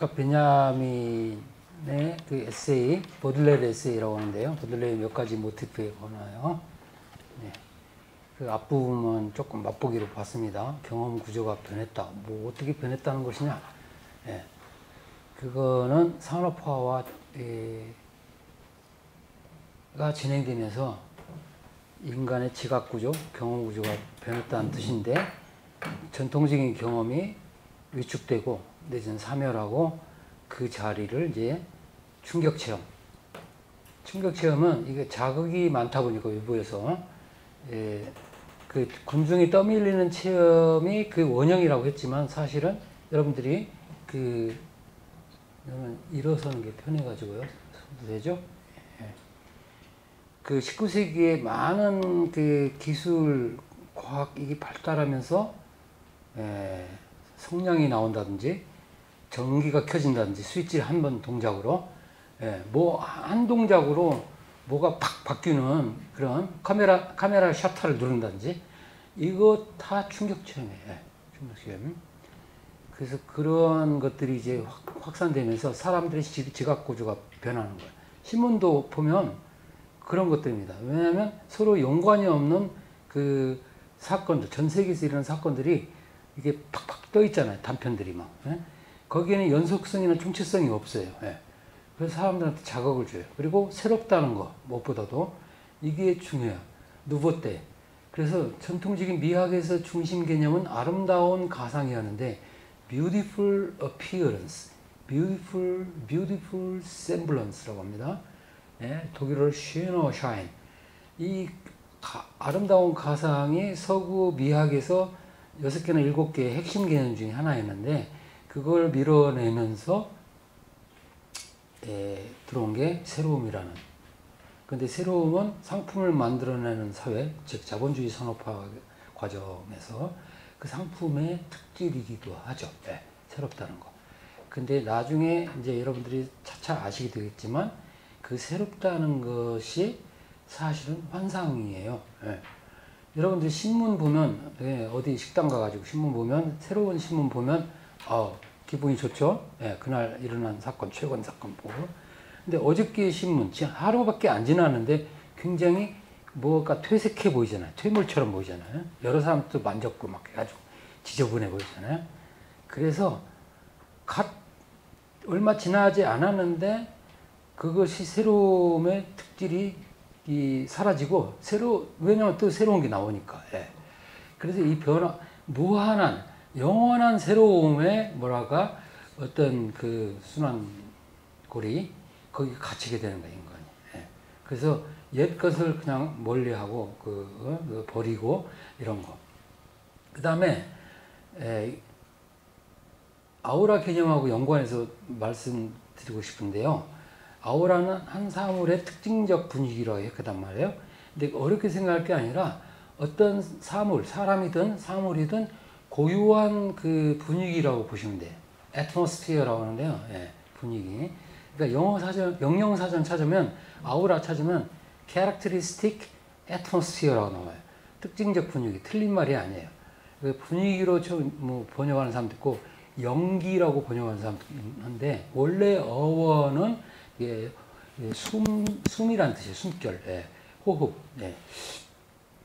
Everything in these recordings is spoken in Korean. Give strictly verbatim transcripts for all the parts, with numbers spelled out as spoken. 아까 벤야민의 그 에세이, 보들레르 에세이라고 하는데요. 보들레르 몇 가지 모티프에 관하여 네. 그 앞부분은 조금 맛보기로 봤습니다. 경험 구조가 변했다. 뭐 어떻게 변했다는 것이냐. 네. 그거는 산업화와 가 진행되면서 인간의 지각 구조, 경험 구조가 변했다는 뜻인데 전통적인 경험이 위축되고 내지는 사멸하고 그 자리를 이제 충격 체험. 충격 체험은 이게 자극이 많다 보니까 외부에서 예, 그 군중이 떠밀리는 체험이 그 원형이라고 했지만 사실은 여러분들이 그 일어서는 게 편해가지고요. 되죠? 그 십구 세기에 많은 그 기술, 과학이 발달하면서 에, 성냥이 나온다든지 전기가 켜진다든지 스위치 한 번 동작으로 뭐 한 동작으로 뭐가 팍 바뀌는 그런 카메라 카메라 셔터를 누른다든지 이거 다 충격 체험이에요. 충격 체험. 그래서 그런 것들이 이제 확, 확산되면서 사람들의 지, 지각 구조가 변하는 거예요. 신문도 보면 그런 것들입니다. 왜냐하면 서로 연관이 없는 그 사건들, 전 세계에서 일어난 사건들이 이게 팍팍 떠 있잖아요. 단편들이 막. 예? 거기에는 연속성이나 총체성이 없어요. 예. 그래서 사람들한테 자극을 줘요. 그리고 새롭다는 거, 무엇보다도 이게 중요해요. 누보떼. 그래서 전통적인 미학에서 중심 개념은 아름다운 가상이었는데 beautiful appearance, beautiful, beautiful semblance라고 합니다. 예? 독일어로 schöner Schein. 이 가, 아름다운 가상이 서구 미학에서 여섯 개나 일곱 개의 핵심 개념 중에 하나였는데 그걸 밀어내면서 예, 들어온 게 새로움이라는. 그런데 새로움은 상품을 만들어내는 사회, 즉 자본주의 산업화 과정에서 그 상품의 특질이기도 하죠. 예, 새롭다는 거. 근데 나중에 이제 여러분들이 차차 아시게 되겠지만 그 새롭다는 것이 사실은 환상이에요. 예. 여러분들 신문 보면 예, 어디 식당 가가지고 신문 보면 새로운 신문 보면 아 기분이 좋죠. 예, 그날 일어난 사건 최근 사건 보고. 근데 어저께 신문 지금 하루밖에 안 지났는데 굉장히 뭐가 퇴색해 보이잖아요. 퇴물처럼 보이잖아요. 여러 사람도 만졌고 막 해가지고 지저분해 보이잖아요. 그래서 갓 얼마 지나지 않았는데 그것이 새로움의 특질이 이 사라지고 새로 왜냐면 또 새로운 게 나오니까. 예. 그래서 이 변화 무한한 영원한 새로움의 뭐랄까 어떤 그 순환고리 거기 갇히게 되는 거예요 인간이. 예. 그래서 옛 것을 그냥 멀리하고 그 버리고 이런 거. 그 다음에 아우라 개념하고 연관해서 말씀드리고 싶은데요. 아우라는 한 사물의 특징적 분위기라고 했단 말이에요. 근데 어렵게 생각할 게 아니라 어떤 사물, 사람이든 사물이든 고유한 그 분위기라고 보시면 돼요. atmosphere라고 하는데요. 예, 분위기. 그러니까 영어 사전, 영영 사전 찾으면 아우라 찾으면 characteristic atmosphere라고 나와요. 특징적 분위기. 틀린 말이 아니에요. 분위기로 좀 뭐 번역하는 사람도 있고 연기라고 번역하는 사람도 있는데 원래 어원은 예, 예, 숨, 숨이란 뜻이에요. 숨결, 예, 호흡. 예.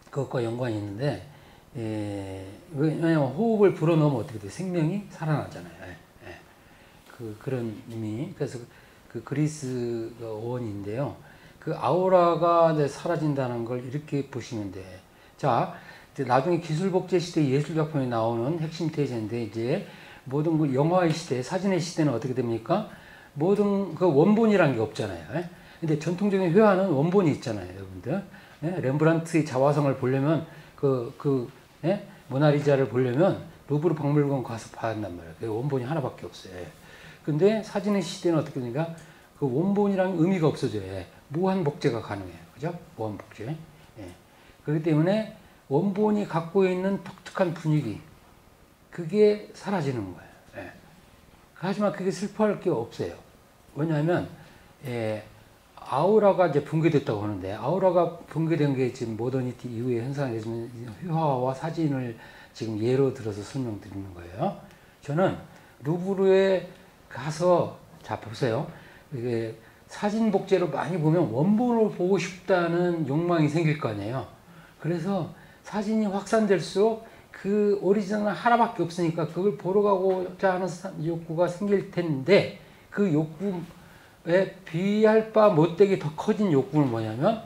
그것과 연관이 있는데, 예, 왜냐하면 호흡을 불어넣으면 어떻게 돼요? 생명이 살아나잖아요. 예, 예. 그, 그런 의미. 그래서 그 그리스 어원인데요. 그 아우라가 이제 사라진다는 걸 이렇게 보시면 돼요. 자, 이제 나중에 기술복제 시대 예술작품에 나오는 핵심 테이제인데, 이제 모든 그 영화의 시대, 사진의 시대는 어떻게 됩니까? 모든 그 원본이란 게 없잖아요. 근데 전통적인 회화는 원본이 있잖아요, 여러분들. 렘브란트의 자화상을 보려면 그, 그 모나리자를 보려면 루브르 박물관 가서 봐야 한단 말이에요. 그 원본이 하나밖에 없어요. 근데 사진의 시대는 어떻게 되니까 그 원본이란 의미가 없어져요. 무한 복제가 가능해요, 그죠? 무한 복제. 그렇기 때문에 원본이 갖고 있는 독특한 분위기 그게 사라지는 거예요. 하지만 그게 슬퍼할 게 없어요. 왜냐하면 예, 아우라가 이제 붕괴됐다고 하는데 아우라가 붕괴된 게 지금 모더니티 이후의 현상이 되면 회화와 사진을 지금 예로 들어서 설명드리는 거예요. 저는 루브르의 가서 자 보세요. 이게 사진 복제로 많이 보면 원본을 보고 싶다는 욕망이 생길 거 아니에요. 그래서 사진이 확산될수록 그 오리지널 하나밖에 없으니까 그걸 보러 가고자 하는 욕구가 생길 텐데, 그 욕구에 비할 바 못되게 더 커진 욕구는 뭐냐면,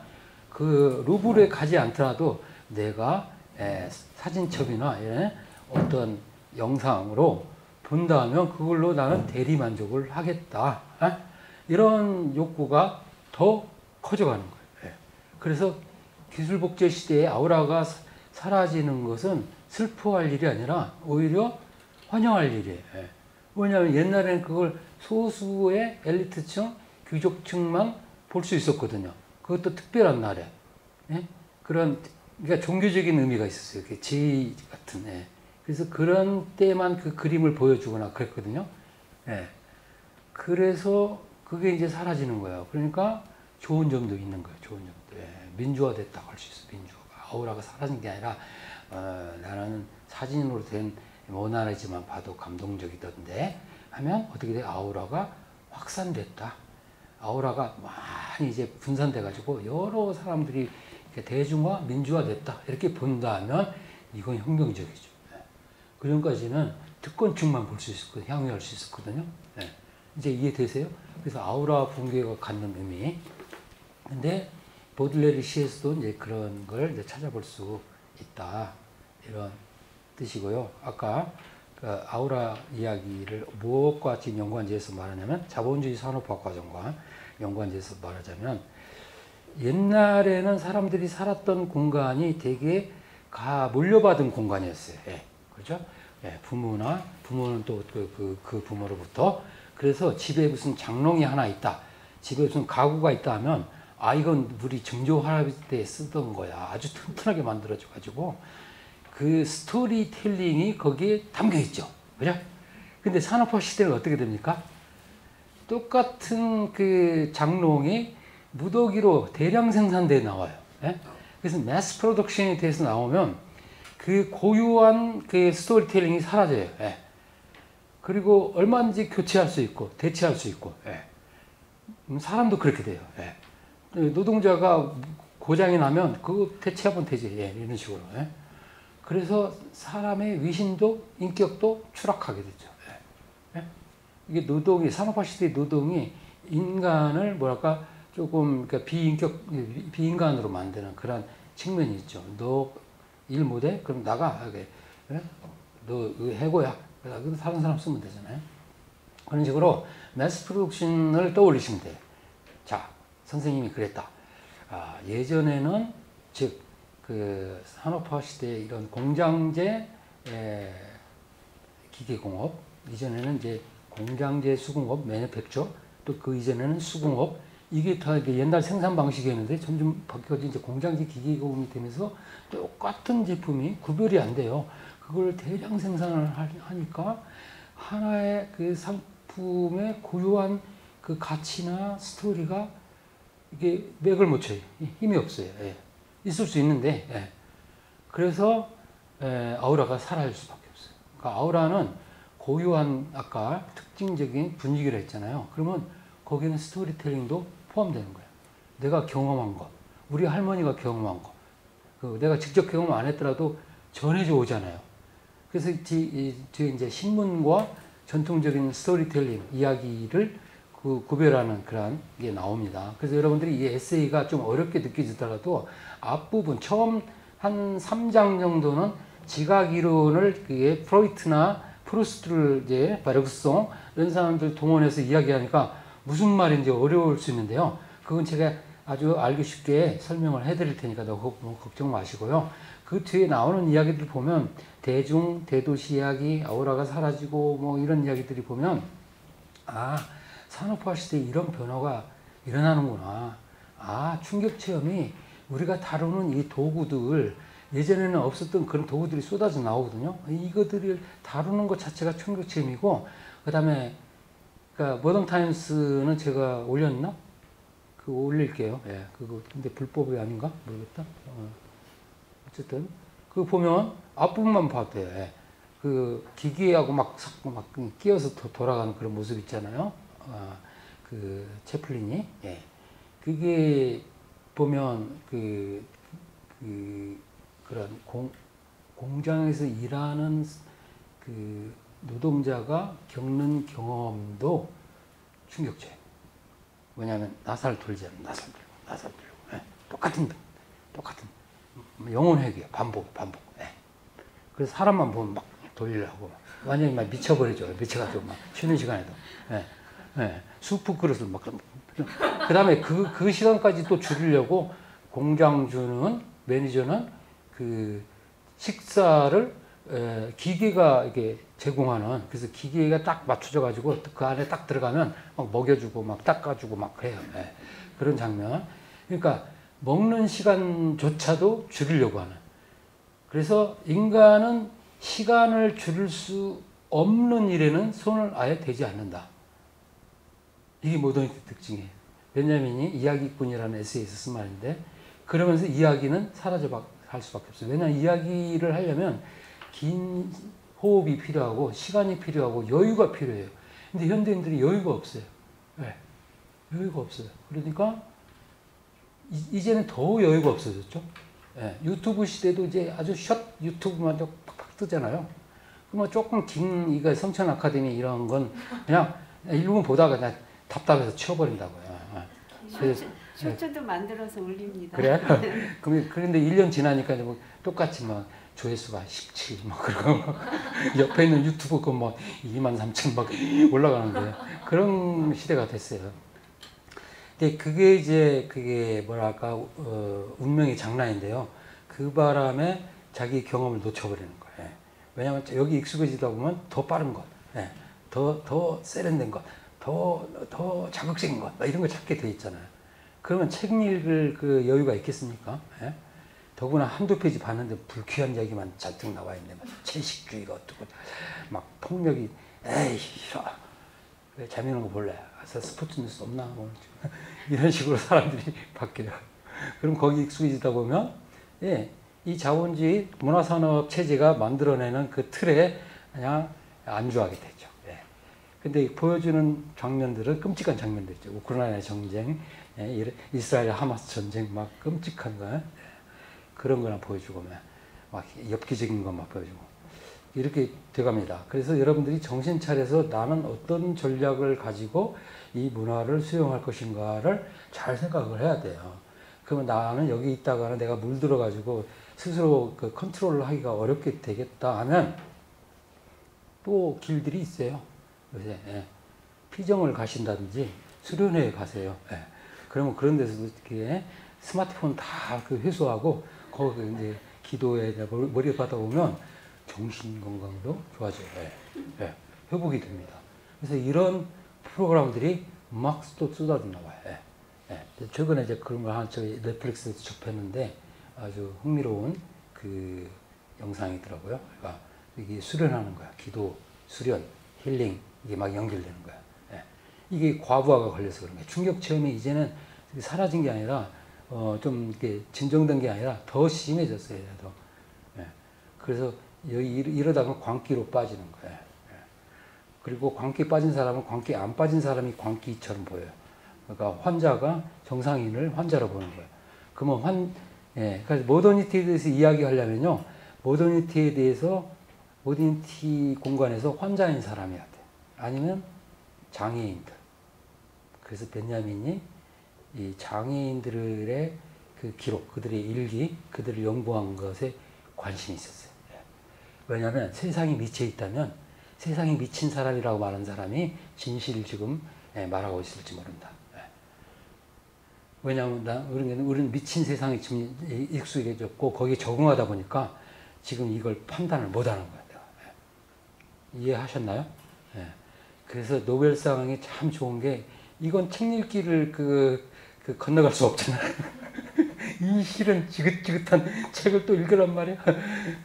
그 루브르에 가지 않더라도 내가 에, 사진첩이나 예, 어떤 영상으로 본다 하면 그걸로 나는 대리만족을 하겠다, 에? 이런 욕구가 더 커져가는 거예요. 예. 그래서 기술복제 시대에 아우라가 사라지는 것은 슬퍼할 일이 아니라 오히려 환영할 일이에요. 예. 왜냐하면 옛날에는 그걸 소수의 엘리트층, 귀족층만 볼 수 있었거든요. 그것도 특별한 날에. 예? 그런, 그러니까 종교적인 의미가 있었어요. 지 같은. 예. 그래서 그런 때만 그 그림을 보여주거나 그랬거든요. 예. 그래서 그게 이제 사라지는 거예요. 그러니까 좋은 점도 있는 거예요. 좋은 점도. 예. 민주화됐다고 할 수 있어. 민주화가. 아우라가 사라진 게 아니라, 어, 나는 사진으로 된 모나리자만 봐도 감동적이던데 하면 어떻게 돼? 아우라가 확산됐다. 아우라가 많이 이제 분산돼가지고 여러 사람들이 대중화, 민주화됐다. 이렇게 본다면 이건 혁명적이죠. 예. 그 전까지는 특권층만 볼 수 있었거든요. 향유할 수 있었거든요. 예. 이제 이해되세요? 그래서 아우라 붕괴가 갖는 의미. 근데 보들레르 시에서도 이제 그런 걸 이제 찾아볼 수 있다. 이런 뜻이고요. 아까 그 아우라 이야기를 무엇과 지금 연관지어서 말하냐면, 자본주의 산업화 과정과 연관지어서 말하자면, 옛날에는 사람들이 살았던 공간이 되게 가 물려받은 공간이었어요. 예. 그렇죠? 예. 부모나 부모는 또 그 그, 그 부모로부터. 그래서 집에 무슨 장롱이 하나 있다, 집에 무슨 가구가 있다 하면, 아, 이건 우리 증조 할아버지 때 쓰던 거야. 아주 튼튼하게 만들어져 가지고 그 스토리텔링이 거기에 담겨 있죠. 그죠? 근데 산업화 시대는 어떻게 됩니까? 똑같은 그 장롱이 무더기로 대량 생산돼 나와요. 예? 그래서 매스 프로덕션이 돼서 나오면 그 고유한 그 스토리텔링이 사라져요. 예. 그리고 얼마든지 교체할 수 있고 대체할 수 있고. 예. 사람도 그렇게 돼요. 예. 노동자가 고장이 나면 그거 대체하면 되지. 예. 이런 식으로. 예. 그래서 사람의 위신도 인격도 추락하게 되죠. 예. 이게 노동이, 산업화 시대의 노동이 인간을 뭐랄까 조금 그러니까 비인격, 비인간으로 만드는 그런 측면이 있죠. 너 일 못해? 그럼 나가. 예? 너 해고야. 그래서 다른 사람 쓰면 되잖아요. 그런 식으로 매스 프로덕션을 떠올리시면 돼요. 자, 선생님이 그랬다. 아, 예전에는 즉 그 산업화 시대에 이런 공장제 에, 기계공업, 이전에는 이제 공장제 수공업, 매니팩처, 또 그 이전에는 수공업, 이게 다 이게 옛날 생산 방식이었는데 점점 바뀌어서 이제 공장제 기계공업이 되면서 똑같은 제품이 구별이 안 돼요. 그걸 대량 생산을 하니까 하나의 그 상품의 고유한 그 가치나 스토리가 이게 맥을 못 쳐요. 힘이 없어요. 예. 있을 수 있는데, 예. 그래서 예, 아우라가 사라질 수밖에 없어요. 그러니까 아우라는 고유한 아까 특징적인 분위기를 했잖아요. 그러면 거기는 스토리텔링도 포함되는 거예요. 내가 경험한 것, 우리 할머니가 경험한 것, 그 내가 직접 경험 안 했더라도 전해져 오잖아요. 그래서 이, 이, 이제 신문과 전통적인 스토리텔링 이야기를 그 구별하는 그런 게 나옵니다. 그래서 여러분들이 이 에세이가 좀 어렵게 느껴지더라도 앞부분 처음 한 삼 장 정도는 지각이론을 그게 프로이트나 프루스트를 이제 베르그송 이런 사람들 동원해서 이야기하니까 무슨 말인지 어려울 수 있는데요. 그건 제가 아주 알기 쉽게 설명을 해드릴 테니까 너무 걱정 마시고요. 그 뒤에 나오는 이야기들 보면 대중, 대도시 이야기, 아우라가 사라지고 뭐 이런 이야기들이 보면, 아, 산업화 시대에 이런 변화가 일어나는구나. 아, 충격체험이 우리가 다루는 이 도구들, 예전에는 없었던 그런 도구들이 쏟아져 나오거든요. 이것들을 다루는 것 자체가 충격체험이고, 그 다음에 그러니까 모던타임스는 제가 올렸나? 그거 올릴게요. 예, 그거 근데 불법이 아닌가? 모르겠다. 어. 어쨌든 그 보면 앞부분만 봐도 돼요. 예. 그 기계하고 막 섞고 막 끼어서 돌아가는 그런 모습 있잖아요. 어, 그 채플린이. 예. 그게 보면 그, 그 그런 공, 공장에서 일하는 그 노동자가 겪는 경험도 충격적이에요. 왜냐하면 나사를 돌잖아요. 나사를 돌고, 나사를 돌고. 예. 똑같은, 똑같은. 영혼 회귀야. 반복, 반복. 예. 그래서 사람만 보면 막 돌리려고. 막. 완전히 막 미쳐버리죠. 미쳐가지고 막 쉬는 시간에도. 예. 예. 수프 그릇을 막. 그 다음에 그, 그 시간까지 또 줄이려고 공장주는, 매니저는 그 식사를 에, 기계가 이게 제공하는, 그래서 기계가 딱 맞춰져 가지고 그 안에 딱 들어가면 막 먹여주고 막 닦아주고 막 해요. 예. 그런 장면. 그러니까 먹는 시간조차도 줄이려고 하는. 그래서 인간은 시간을 줄일 수 없는 일에는 손을 아예 대지 않는다. 이게 모더니티 특징이에요. 벤야민이 이야기꾼이라는 에세이에서 쓴 말인데, 그러면서 이야기는 사라져갈 수밖에 없어요. 왜냐하면 이야기를 하려면 긴 호흡이 필요하고 시간이 필요하고 여유가 필요해요. 근데 현대인들이 여유가 없어요. 네. 여유가 없어요. 그러니까 이제는 더 여유가 없어졌죠. 네. 유튜브 시대도 이제 아주 숏 유튜브만 팍팍 뜨잖아요. 그러면 조금 긴 이거 성천 아카데미 이런 건 그냥 일 분 보다가 그냥 답답해서 치워버린다고요. 그래서 쇼츠도 만들어서 올립니다. 그래? 그런데 일 년 지나니까 뭐 똑같이 막 조회수가 십칠, 막 그러고 옆에 있는 유튜브 그 뭐 이만 삼천 막 올라가는데 그런 시대가 됐어요. 근데 그게 이제 그게 뭐랄까 어, 운명의 장난인데요. 그 바람에 자기 경험을 놓쳐버리는 거예요. 왜냐하면 여기 익숙해지다 보면 더 빠른 것, 더 더 세련된 것, 더, 더 자극적인 것, 이런 걸 찾게 돼 있잖아요. 그러면 책 읽을 그 여유가 있겠습니까? 예? 더구나 한두 페이지 봤는데 불쾌한 이야기만 잔뜩 나와 있네. 막 채식주의가 어떻고, 막 폭력이, 에이, 왜 재미있는 거 볼래? 그래서 스포츠 뉴스 없나? 뭐. 이런 식으로 사람들이 바뀌어요. 그럼 거기 익숙해지다 보면, 예, 이 자본주의 문화산업 체제가 만들어내는 그 틀에 그냥 안주하게 되죠. 근데 보여주는 장면들은 끔찍한 장면들이죠. 우크라이나 전쟁, 이스라엘 하마스 전쟁 막 끔찍한 거, 그런 거나 보여주고 막 엽기적인 것만 보여주고 이렇게 돼갑니다. 그래서 여러분들이 정신 차려서 나는 어떤 전략을 가지고 이 문화를 수용할 것인가를 잘 생각을 해야 돼요. 그러면 나는 여기 있다가는 내가 물들어 가지고 스스로 그 컨트롤을 하기가 어렵게 되겠다 하면 또 길들이 있어요. 요새 예. 피정을 가신다든지 수련회에 가세요. 예. 그러면 그런 데서도 이렇게 스마트폰 다 그 회수하고 거기 이제 기도에 머리 받아보면 정신 건강도 좋아져요. 예. 예. 회복이 됩니다. 그래서 이런 프로그램들이 막 또 쏟아져 나와요. 예. 예. 최근에 이제 그런 걸 하나 저희 넷플릭스에서 접했는데 아주 흥미로운 그 영상이더라고요. 그러니까 이게 수련하는 거야. 기도, 수련, 힐링. 이게 막 연결되는 거야. 예. 이게 과부하가 걸려서 그런 거야. 충격 체험이 이제는 사라진 게 아니라 어, 좀 이렇게 진정된 게 아니라 더 심해졌어요. 더. 예. 그래서 이러다가 광기로 빠지는 거야. 예. 그리고 광기 빠진 사람은 광기 안 빠진 사람이 광기처럼 보여요. 그러니까 환자가 정상인을 환자로 보는 거야. 그러면 환, 예. 그래서 모더니티에 대해서 이야기하려면요, 모더니티에 대해서 모더니티 공간에서 환자인 사람이야. 아니면 장애인들. 그래서 벤야민이 이 장애인들의 그 기록, 그들의 일기, 그들을 연구한 것에 관심이 있었어요. 왜냐하면 세상이 미쳐 있다면 세상이 미친 사람이라고 말하는 사람이 진실을 지금 말하고 있을지 모른다. 왜냐하면 우리는, 우리는 미친 세상이 지금 익숙해졌고 거기에 적응하다 보니까 지금 이걸 판단을 못하는 거예요. 이해하셨나요? 그래서 노벨상이 참 좋은 게 이건 책 읽기를 그, 그 건너갈 수 없잖아요. 이 실은 지긋지긋한 책을 또 읽으란 말이야.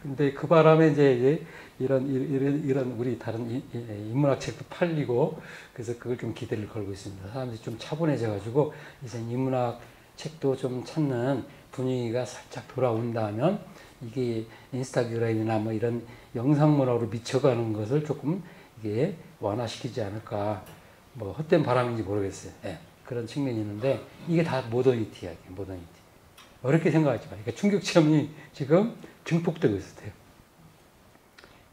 근데 그 바람에 이제, 이제 이런, 이런, 이런 우리 다른 인문학 책도 팔리고 그래서 그걸 좀 기대를 걸고 있습니다. 사람들이 좀 차분해져가지고 이제 인문학 책도 좀 찾는 분위기가 살짝 돌아온다면 이게 인스타그램이나 뭐 이런 영상문화로 미쳐가는 것을 조금 이게 완화시키지 않을까. 뭐 헛된 바람인지 모르겠어요. 네. 그런 측면이 있는데 이게 다 모더니티야. 모더니티. 어렵게 생각하지 마. 그러니까 충격 체험이 지금 증폭되고 있어요.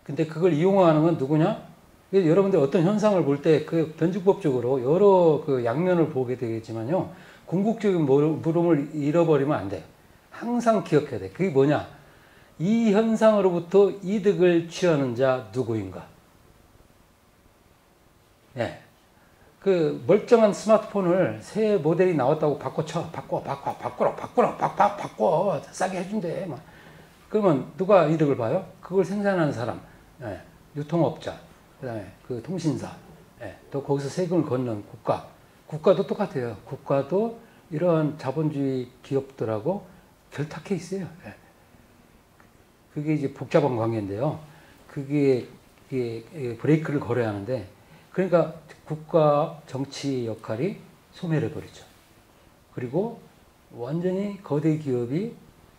근데 그걸 이용하는 건 누구냐? 여러분들 어떤 현상을 볼 때 그 변증법적으로 여러 그 양면을 보게 되겠지만요. 궁극적인 물음을 잃어버리면 안 돼요. 항상 기억해야 돼. 그게 뭐냐? 이 현상으로부터 이득을 취하는 자 누구인가? 네. 그 멀쩡한 스마트폰을 새 모델이 나왔다고 바꿔쳐. 바꿔, 바꿔, 바꾸라, 바꾸라, 바꿔, 바꿔. 싸게 해준대. 막. 그러면 누가 이득을 봐요? 그걸 생산하는 사람, 네. 유통업자, 그 다음에 그 통신사, 네. 또 거기서 세금을 걷는 국가. 국가도 똑같아요. 국가도 이러한 자본주의 기업들하고 결탁해 있어요. 네. 그게 이제 복잡한 관계인데요. 그게, 그게 브레이크를 걸어야 하는데, 그러니까 국가 정치 역할이 소멸해 버리죠. 그리고 완전히 거대 기업이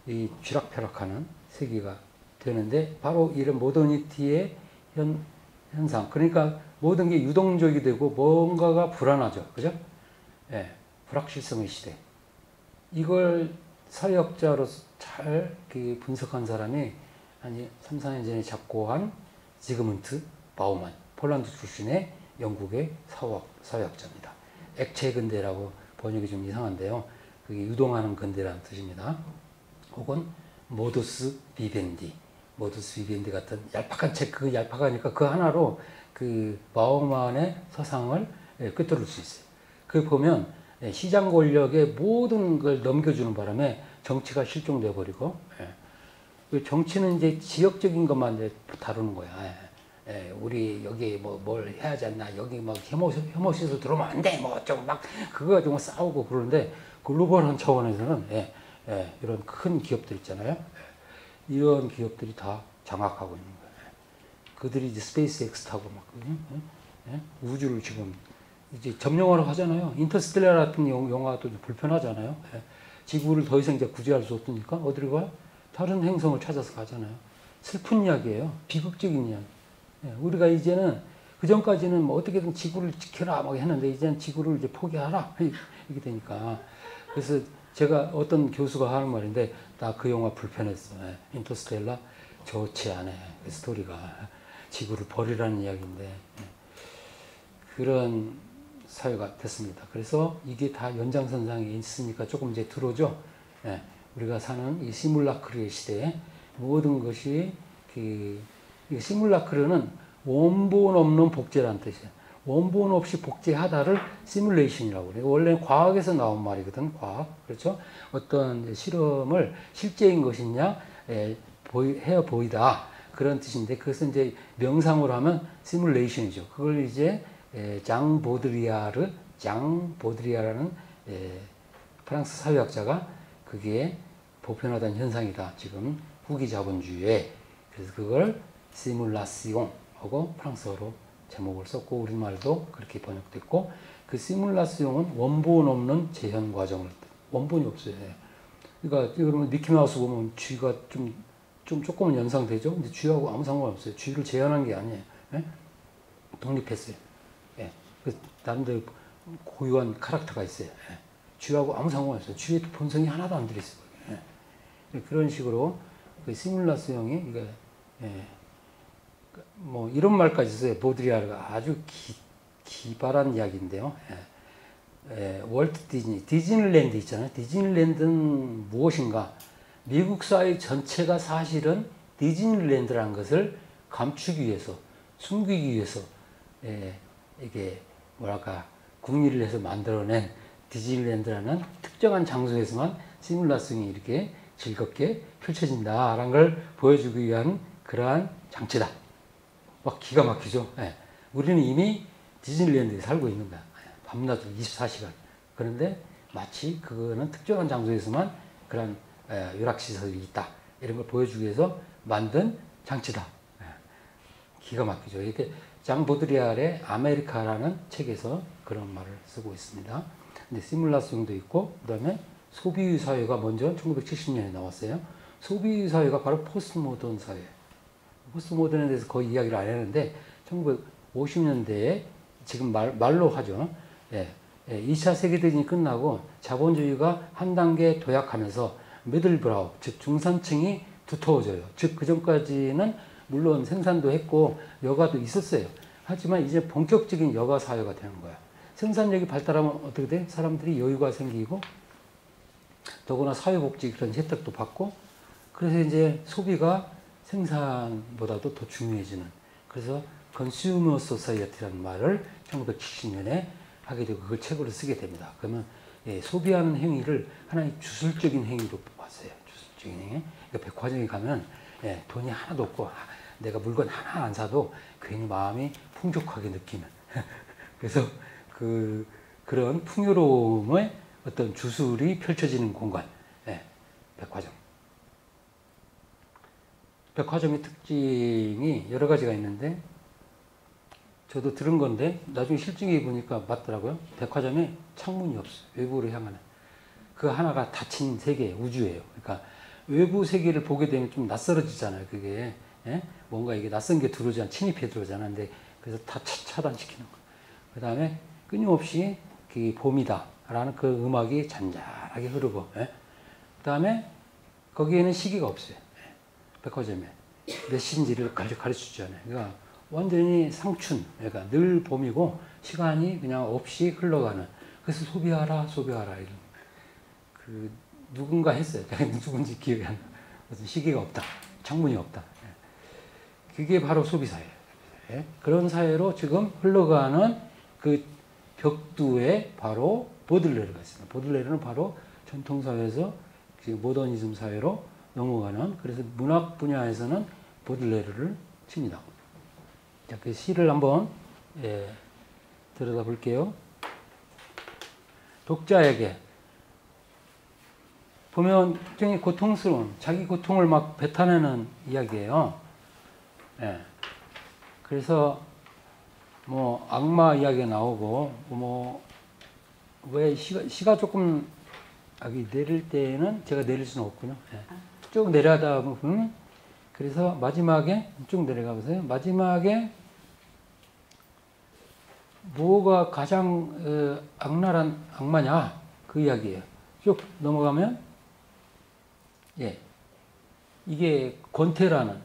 이 쥐락펴락하는 세계가 되는데 바로 이런 모더니티의 현, 현상. 그러니까 모든 게 유동적이 되고 뭔가가 불안하죠. 그죠? 예, 불확실성의 시대. 이걸 사회학자로서 잘 분석한 사람이 한 삼, 사 년 전에 작고한 지그문트 바우만, 폴란드 출신의 영국의 사회학, 사회학자입니다. 액체 근대라고 번역이 좀 이상한데요. 그게 유동하는 근대라는 뜻입니다. 혹은 모두스 비벤디, 모두스 비벤디 같은 얄팍한 책, 그 얄팍하니까 그 하나로 그 바우만의 서상을 꿰뚫을 수 있어요. 그 보면 시장 권력의 모든 걸 넘겨주는 바람에 정치가 실종되어 버리고, 정치는 이제 지역적인 것만 이제 다루는 거야. 예, 우리 여기 뭐 뭘 해야지 않나, 여기 막 혐오시설 들어오면 안 돼, 뭐 어쩌고 막 그거 가지고 싸우고 그러는데, 글로벌한 차원에서는 예, 예, 이런 큰 기업들 있잖아요. 예, 이런 기업들이 다 장악하고 있는 거예요. 예, 그들이 이제 스페이스X 타고 막 예, 예, 우주를 지금 이제 점령하러 하잖아요. 인터스텔라 같은 영화도 불편하잖아요. 예, 지구를 더 이상 이제 구제할 수 없으니까 어디로 가요? 다른 행성을 찾아서 가잖아요. 슬픈 이야기예요. 비극적인 이야기. 우리가 이제는 그전까지는 뭐 어떻게든 지구를 지켜라 막 했는데 이제는 지구를 이제 포기하라 이렇게 되니까. 그래서 제가 어떤 교수가 하는 말인데 나 그 영화 불편했어. 인터스텔라 좋지 않아. 그 스토리가 지구를 버리라는 이야기인데 그런 사회가 됐습니다. 그래서 이게 다 연장선상에 있으니까 조금 이제 들어오죠. 우리가 사는 이 시뮬라크의 시대에 모든 것이 그 시뮬라크르는 원본 없는 복제라는 뜻이에요. 원본 없이 복제하다를 시뮬레이션이라고 그래요. 원래 과학에서 나온 말이거든. 과학. 그렇죠? 어떤 실험을 실제인 것이냐 에, 보이, 헤어 보이다. 그런 뜻인데 그것은 이제 명상으로 하면 시뮬레이션이죠. 그걸 이제 에, 장 보드리야르, 장 보드리야라는 에, 프랑스 사회학자가 그게 보편화된 현상이다. 지금 후기 자본주의에. 그래서 그걸 시뮬라시옹 하고 프랑스어로 제목을 썼고 우리말도 그렇게 번역됐고 그 시뮬라시옹은 원본 없는 재현 과정을 원본이 없어요. 그러니까 여러분 미키마우스 보면 쥐가 좀, 좀 조금은 연상되죠. 근데 쥐하고 아무 상관없어요. 쥐를 재현한 게 아니에요. 예? 독립했어요. 예. 그 남들 고유한 캐릭터가 있어요. 예. 쥐하고 아무 상관없어요. 쥐의 본성이 하나도 안 들어있어요. 예. 그런 식으로 그 시뮬라시옹이 이게 예. 뭐 이런 말까지 써요. 보드리아르가 아주 기, 기발한 이야기인데요. 예. 예, 월트 디즈니, 디즈니랜드 있잖아요. 디즈니랜드는 무엇인가? 미국 사회 전체가 사실은 디즈니랜드라는 것을 감추기 위해서, 숨기기 위해서 예, 이게 뭐랄까 국리를 해서 만들어낸 디즈니랜드라는 특정한 장소에서만 시뮬라싱이 이렇게 즐겁게 펼쳐진다라는 걸 보여주기 위한 그러한 장치다. 막 기가 막히죠. 예. 우리는 이미 디즈니랜드에 살고 있는 거야. 예. 밤낮으로 이십사 시간. 그런데 마치 그거는 특정한 장소에서만 그런 예, 유락시설이 있다. 이런 걸 보여주기 위해서 만든 장치다. 예. 기가 막히죠. 이렇게 장 보드리알의 아메리카라는 책에서 그런 말을 쓰고 있습니다. 근데 시뮬라스용도 있고, 그 다음에 소비의 사회가 먼저 천구백칠십 년에 나왔어요. 소비 사회가 바로 포스트모던 사회. 포스트모던에 대해서 거의 이야기를 안 했는데 천구백오십 년대에 지금 말, 말로 하죠. 예, 예, 이 차 세계대전이 끝나고 자본주의가 한 단계 도약하면서 미들브라우, 즉 중산층이 두터워져요. 즉 그전까지는 물론 생산도 했고 여가도 있었어요. 하지만 이제 본격적인 여가 사회가 되는 거야. 생산력이 발달하면 어떻게 돼? 사람들이 여유가 생기고 더구나 사회복지 그런 혜택도 받고, 그래서 이제 소비가 생산보다도 더 중요해지는, 그래서 컨슈머 소사이어티라는 말을 천구백칠십 년에 하게 되고 그걸 책으로 쓰게 됩니다. 그러면 예, 소비하는 행위를 하나의 주술적인 행위로 봤어요. 주술적인 행위. 그러니까 백화점에 가면 예, 돈이 하나도 없고 내가 물건 하나 안 사도 괜히 마음이 풍족하게 느끼는 그래서 그 그런 풍요로움의 어떤 주술이 펼쳐지는 공간, 예, 백화점. 백화점의 특징이 여러 가지가 있는데 저도 들은 건데 나중에 실증해 보니까 맞더라고요. 백화점에 창문이 없어요. 외부로 향하는. 그 하나가 닫힌 세계, 우주예요. 그러니까 외부 세계를 보게 되면 좀 낯설어지잖아요. 그게 예? 뭔가 이게 낯선 게 들어오잖아. 침입해 들어오잖아. 근데 그래서 다 차단시키는 거. 그 다음에 끊임없이 그 봄이다 라는 그 음악이 잔잔하게 흐르고, 예? 그 다음에 거기에는 시기가 없어요. 백화점에 몇 시인지를 가르쳐주지 않아요. 그러니까 완전히 상춘, 그러니까 늘 봄이고 시간이 그냥 없이 흘러가는. 그래서 소비하라, 소비하라 이런. 그 누군가 했어요. 누군지 기억이 안 나. 무슨 시기가 없다, 창문이 없다. 그게 바로 소비 사회예요. 그런 사회로 지금 흘러가는 그 벽두에 바로 보들레르가 있습니다. 보들레르는 바로 전통 사회에서 모더니즘 사회로 넘어가는, 그래서 문학 분야에서는 보들레르를 칩니다. 자, 그 시를 한번 예, 들여다 볼게요. 독자에게 보면 굉장히 고통스러운 자기 고통을 막 뱉어내는 이야기예요. 예. 그래서 뭐 악마 이야기가 나오고 뭐 왜 시가, 시가 조금 여기 내릴 때에는 제가 내릴 수는 없군요. 예. 쭉 내려가다 보면, 그래서 마지막에 쭉 내려가 보세요. 마지막에 뭐가 가장 악랄한 악마냐 그 이야기예요. 쭉 넘어가면 예, 이게 권태라는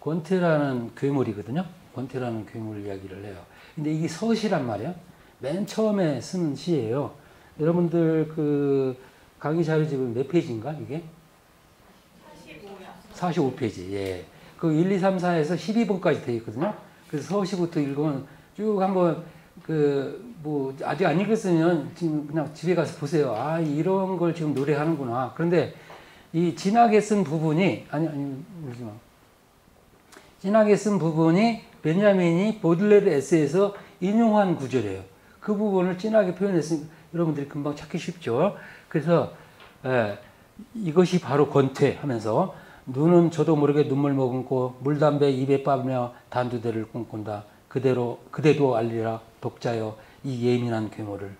권태라는 괴물이거든요. 권태라는 괴물 이야기를 해요. 근데 이게 서시란 말이에요. 맨 처음에 쓰는 시예요. 여러분들 그 강의 자료 집은 몇 페이지인가 이게? 사십오 페이지, 예. 그 일, 이, 삼, 사에서 십이 번까지 되어 있거든요. 그래서 서시부터 읽으면 쭉 한번 그 뭐 아직 안 읽었으면 지금 그냥 집에 가서 보세요. 아, 이런 걸 지금 노래하는구나. 그런데 이 진하게 쓴 부분이 아니 아니 울지 마. 진하게 쓴 부분이 벤야민이 보들레르 에세이에서 인용한 구절이에요. 그 부분을 진하게 표현했으니까 여러분들이 금방 찾기 쉽죠. 그래서 예, 이것이 바로 권태하면서. 눈은 저도 모르게 눈물 머금고 물 담배 입에 빠며 단두대를 꿈꾼다. 그대로 그대도 알리라 독자여 이 예민한 괴물을.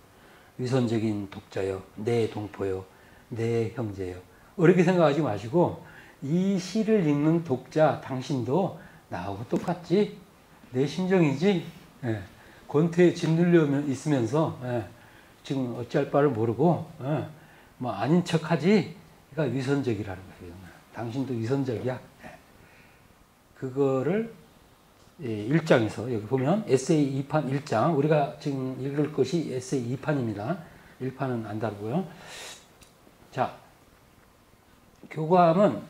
위선적인 독자여 내 동포여 내 형제여. 어렵게 생각하지 마시고 이 시를 읽는 독자 당신도 나하고 똑같지. 내 심정이지. 예. 권태에 짓눌려 있으면서 예. 지금 어찌할 바를 모르고 예. 뭐 아닌 척하지. 그러니까 위선적이라는 거예요. 당신도 위선적이야. 그거를 일 장에서 여기 보면 에세이 이 판 일 장, 우리가 지금 읽을 것이 에세이 이 판입니다. 일 판은 안 다르고요. 자, 교감은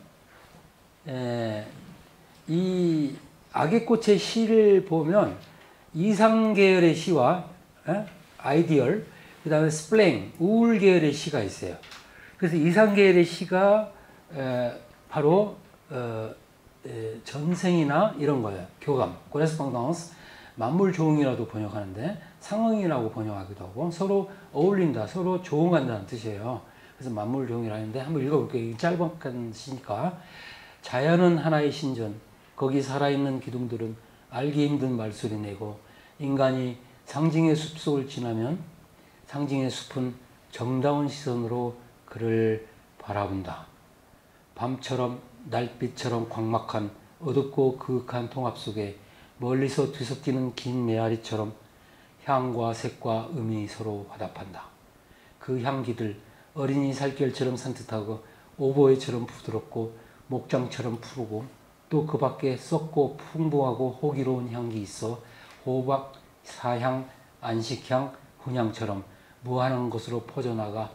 이 악의 꽃의 시를 보면 이상 계열의 시와 아이디얼, 그 다음에 스플레인, 우울 계열의 시가 있어요. 그래서 이상 계열의 시가 바로 어, 에, 전생이나 이런 거예요. 교감, 코레스폰던스, 만물조응이라도 번역하는데 상응이라고 번역하기도 하고 서로 어울린다, 서로 조응한다는 뜻이에요. 그래서 만물조응이라는데 한번 읽어볼게요. 짧은 시니까. 자연은 하나의 신전, 거기 살아있는 기둥들은 알기 힘든 말소리 내고, 인간이 상징의 숲속을 지나면 상징의 숲은 정다운 시선으로 그를 바라본다. 밤처럼 날빛처럼 광막한 어둡고 그윽한 동합 속에 멀리서 뒤섞이는 긴 메아리처럼 향과 색과 음이 서로 화답한다. 그 향기들 어린이 살결처럼 산뜻하고 오보에처럼 부드럽고 목장처럼 푸르고 또 그 밖에 썩고 풍부하고 호기로운 향기 있어 호박, 사향, 안식향, 훈향처럼 무한한 곳으로 퍼져나가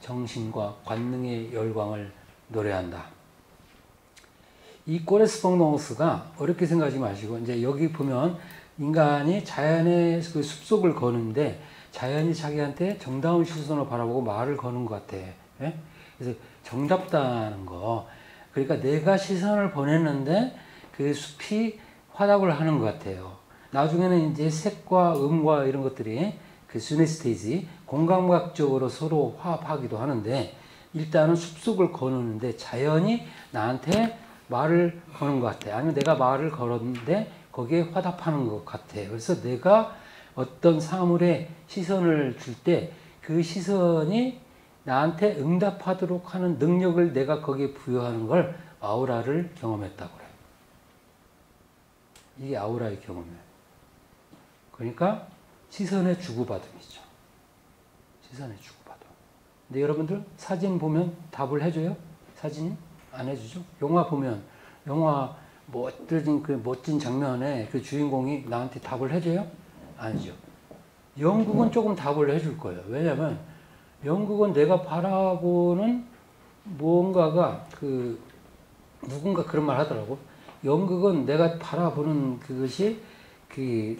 정신과 관능의 열광을 노래한다. 이 코레스폰던스가 어렵게 생각하지 마시고, 이제 여기 보면 인간이 자연의 그 숲속을 거는데 자연이 자기한테 정다운 시선으로 바라보고 말을 거는 것 같아. 예? 그래서 정답다는 거. 그러니까 내가 시선을 보냈는데 그 숲이 화답을 하는 것 같아요. 나중에는 이제 색과 음과 이런 것들이 그 시네스테이지, 공감각적으로 서로 화합하기도 하는데, 일단은 숲속을 거누는데 자연이 나한테 말을 거는 것 같아. 아니면 내가 말을 걸었는데 거기에 화답하는 것 같아. 그래서 내가 어떤 사물에 시선을 줄 때 그 시선이 나한테 응답하도록 하는 능력을 내가 거기에 부여하는 걸 아우라를 경험했다고 그래요. 이게 아우라의 경험이에요. 그러니까 시선의 주고받음이죠. 시선의 주고받음. 근데 여러분들 사진 보면 답을 해줘요? 사진 안 해주죠? 영화 보면 영화 멋진 그 멋진 장면에 그 주인공이 나한테 답을 해줘요? 아니죠. 영국은 조금 답을 해줄 거예요. 왜냐면 영국은 내가 바라보는 무언가가 그 누군가 그런 말 하더라고. 영국은 내가 바라보는 그것이 그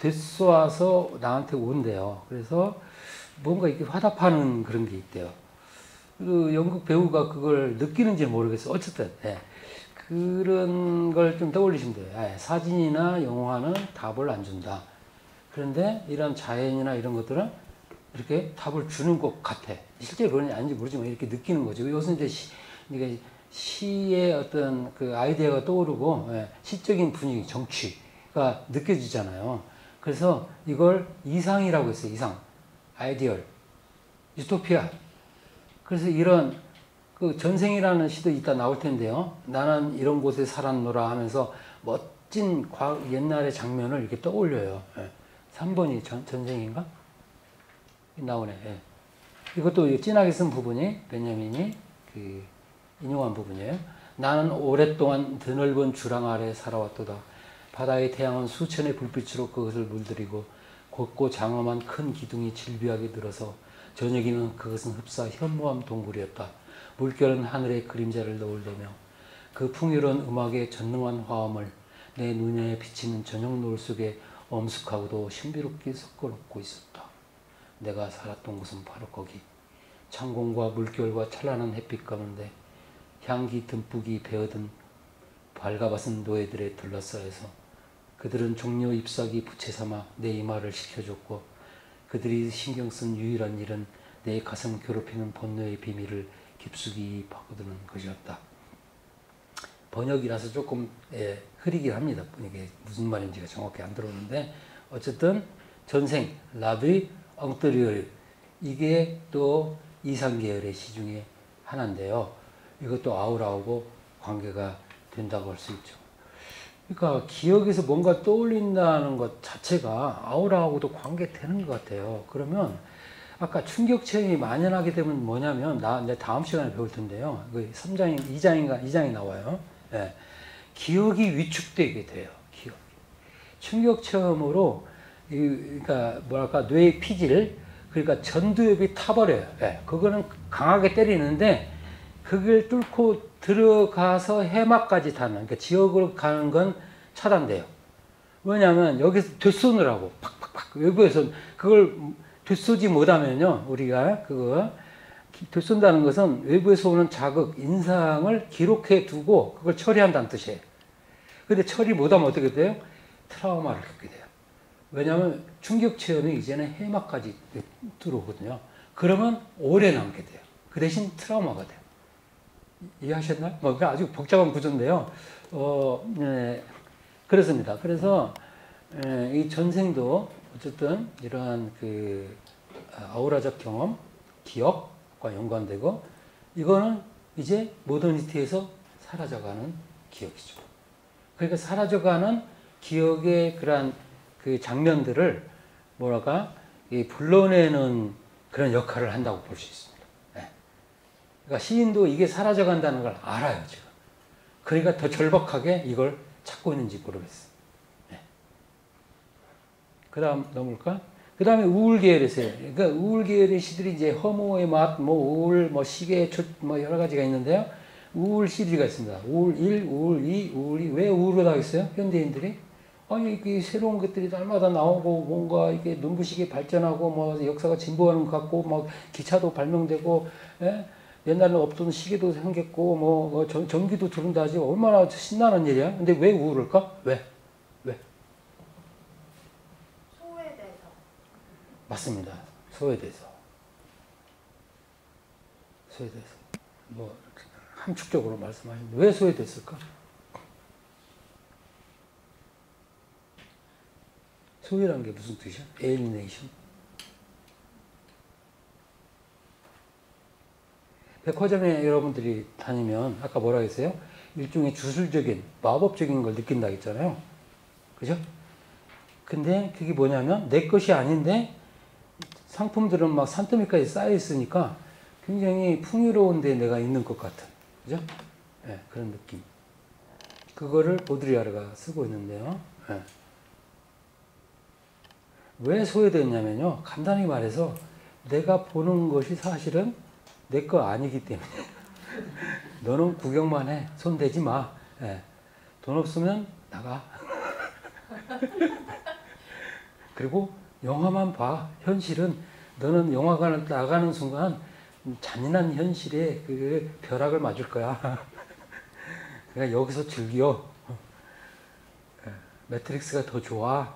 되쏘아서 나한테 온대요. 그래서 뭔가 이렇게 화답하는 그런 게 있대요. 그 영국 배우가 그걸 느끼는지 모르겠어. 어쨌든 예. 그런 걸 좀 떠올리시면 돼요. 예. 사진이나 영화는 답을 안 준다. 그런데 이런 자연이나 이런 것들은 이렇게 답을 주는 것 같아. 실제로 그런지 아닌지 모르지만 이렇게 느끼는 거죠. 이것은 이제 시, 그러니까 시의 어떤 그 아이디어가 떠오르고 예. 시적인 분위기, 정취가 느껴지잖아요. 그래서 이걸 이상이라고 했어요. 이상, 아이디얼, 유토피아. 그래서 이런 그 전생이라는 시도 이따 나올 텐데요. 나는 이런 곳에 살았노라 하면서 멋진 과거, 옛날의 장면을 이렇게 떠올려요. 예. 삼 번이 전, 전생인가? 나오네. 예. 이것도 진하게 쓴 부분이 벤야민이 그 인용한 부분이에요. 나는 오랫동안 드넓은 주랑 아래 살아왔도다. 바다의 태양은 수천의 불빛으로 그것을 물들이고 곧고 장엄한 큰 기둥이 질비하게 늘어서 저녁이면 그것은 흡사 현무암 동굴이었다. 물결은 하늘에 그림자를 넣을대며 그 풍요로운 음악의 전능한 화음을 내 눈에 비치는 저녁 노을 속에 엄숙하고도 신비롭게 섞어 놓고 있었다. 내가 살았던 곳은 바로 거기. 창공과 물결과 찬란한 햇빛 가운데 향기 듬뿍이 배어든 발가벗은 노예들에 둘러싸여서 그들은 종려 잎사귀 부채 삼아 내 이마를 식혀줬고 그들이 신경 쓴 유일한 일은 내 가슴 괴롭히는 번뇌의 비밀을 깊숙이 파고드는 것이었다. 번역이라서 조금 예, 흐리긴 합니다. 이게 무슨 말인지가 정확히 안 들어오는데 어쨌든 전생, 라비, 엉터리얼 이게 또 이상계열의 시 중에 하나인데요. 이것도 아우라하고 관계가 된다고 할 수 있죠. 그러니까 기억에서 뭔가 떠올린다는 것 자체가 아우라하고도 관계되는 것 같아요. 그러면 아까 충격 체험이 만연하게 되면 뭐냐면 나 이제 다음 시간에 배울 텐데요. 그 삼 장인 이 장인가 이 장이 나와요. 예. 기억이 위축되게 돼요. 기억. 충격 체험으로 이 그러니까 뭐랄까 뇌의 피질 그러니까 전두엽이 타버려요. 예. 그거는 강하게 때리는데 그걸 뚫고 들어가서 해막까지 타는 그러니까 지역으로 가는 건 차단돼요. 왜냐하면 여기서 되쏘느라고 팍팍팍 외부에서 그걸 되쏘지 못하면요 우리가 그거 되쏜다는 것은 외부에서 오는 자극, 인상을 기록해 두고 그걸 처리한다는 뜻이에요. 근데 처리 못하면 어떻게 돼요? 트라우마를 겪게 돼요. 왜냐하면 충격 체험이 이제는 해막까지 들어오거든요. 그러면 오래 남게 돼요. 그 대신 트라우마가 돼요. 이해하셨나요? 뭐 아주 복잡한 구조인데요. 어, 네, 그렇습니다. 그래서 네, 이 전생도 어쨌든 이러한 그 아우라적 경험, 기억과 연관되고 이거는 이제 모더니티에서 사라져가는 기억이죠. 그러니까 사라져가는 기억의 그런 그 장면들을 뭐랄까 이 불러내는 그런 역할을 한다고 볼 수 있습니다. 네. 그러니까 시인도 이게 사라져간다는 걸 알아요 지금. 그러니까 더 절박하게 이걸 찾고 있는지 모르겠어요. 네. 그 다음 넘을까? 그 다음에 우울계열이세요. 그러니까 우울계열의 시들이 이제 허무의 맛, 뭐 우울, 뭐 시계, 뭐 여러 가지가 있는데요. 우울 시리즈가 있습니다. 우울 일, 우울 이, 우울 이. 왜 우울하다고 했어요? 현대인들이? 아니, 이게 새로운 것들이 날마다 나오고, 뭔가 이게 눈부시게 발전하고, 뭐 역사가 진보하는 것 같고, 막 기차도 발명되고, 예? 옛날에는 없던 시계도 생겼고, 뭐 전, 전기도 들어온다 하지. 얼마나 신나는 일이야. 근데 왜 우울할까? 왜? 맞습니다. 소외돼서. 소외돼서. 뭐, 이렇게 함축적으로 말씀하시는데, 왜 소외됐을까? 소외란 게 무슨 뜻이야? alienation. 백화점에 여러분들이 다니면, 아까 뭐라 했어요? 일종의 주술적인, 마법적인 걸 느낀다 했잖아요. 그죠? 근데 그게 뭐냐면, 내 것이 아닌데, 상품들은 막 산더미까지 쌓여있으니까 굉장히 풍요로운데 내가 있는 것 같은, 그죠? 네, 그런 느낌. 그거를 보드리아르가 쓰고 있는데요. 네. 왜 소외됐냐면요. 간단히 말해서 내가 보는 것이 사실은 내 거 아니기 때문에 너는 구경만 해. 손 대지 마. 네. 돈 없으면 나가. 그리고 영화만 봐. 현실은 너는 영화관을 나가는 순간 잔인한 현실의 그 벼락을 맞을 거야. 그냥 여기서 즐겨. 매트릭스가 더 좋아.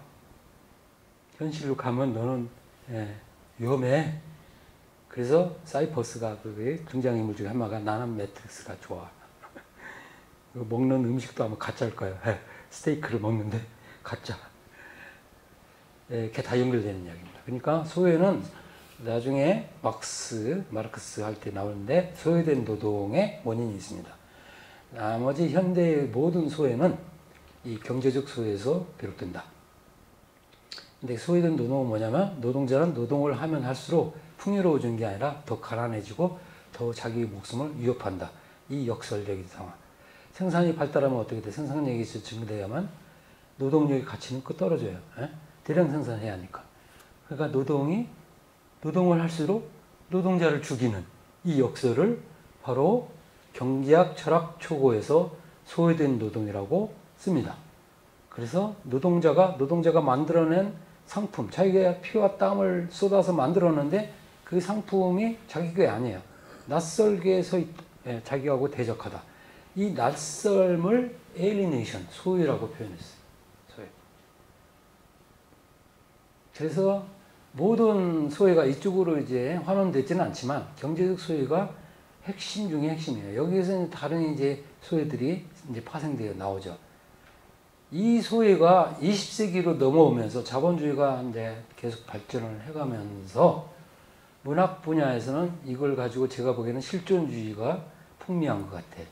현실로 가면 너는 예, 위험해. 그래서 사이퍼스가 그 등장인물 중에 한 마가 나는 매트릭스가 좋아. 먹는 음식도 아마 가짜일 거야. 스테이크를 먹는데 가짜. 이렇게 다 연결되는 이야기입니다. 그러니까 소외는 나중에 막스, 마르크스 할 때 나오는데 소외된 노동의 원인이 있습니다. 나머지 현대의 모든 소외는 이 경제적 소외에서 비롯된다. 근데 소외된 노동은 뭐냐면 노동자는 노동을 하면 할수록 풍요로워지는 게 아니라 더 가난해지고 더 자기 목숨을 위협한다. 이 역설적인 상황. 생산이 발달하면 어떻게 돼? 생산력이 증대되야만 노동력의 가치는 그 떨어져요. 에? 대량 생산해야 하니까. 그러니까 노동이, 노동을 할수록 노동자를 죽이는 이 역설을 바로 경제학 철학 초고에서 소외된 노동이라고 씁니다. 그래서 노동자가, 노동자가 만들어낸 상품, 자기가 피와 땀을 쏟아서 만들었는데 그 상품이 자기 게 아니에요. 낯설게 서, 예, 자기하고 대적하다. 이 낯설을 alienation, 소외라고 표현했어요. 그래서 모든 소외가 이쪽으로 이제 환원되지는 않지만 경제적 소외가 핵심 중에 핵심이에요. 여기에서 다른 이제 소외들이 이제 파생되어 나오죠. 이 소외가 이십 세기로 넘어오면서 자본주의가 이제 계속 발전을 해가면서 문학 분야에서는 이걸 가지고 제가 보기에는 실존주의가 풍미한 것 같아요.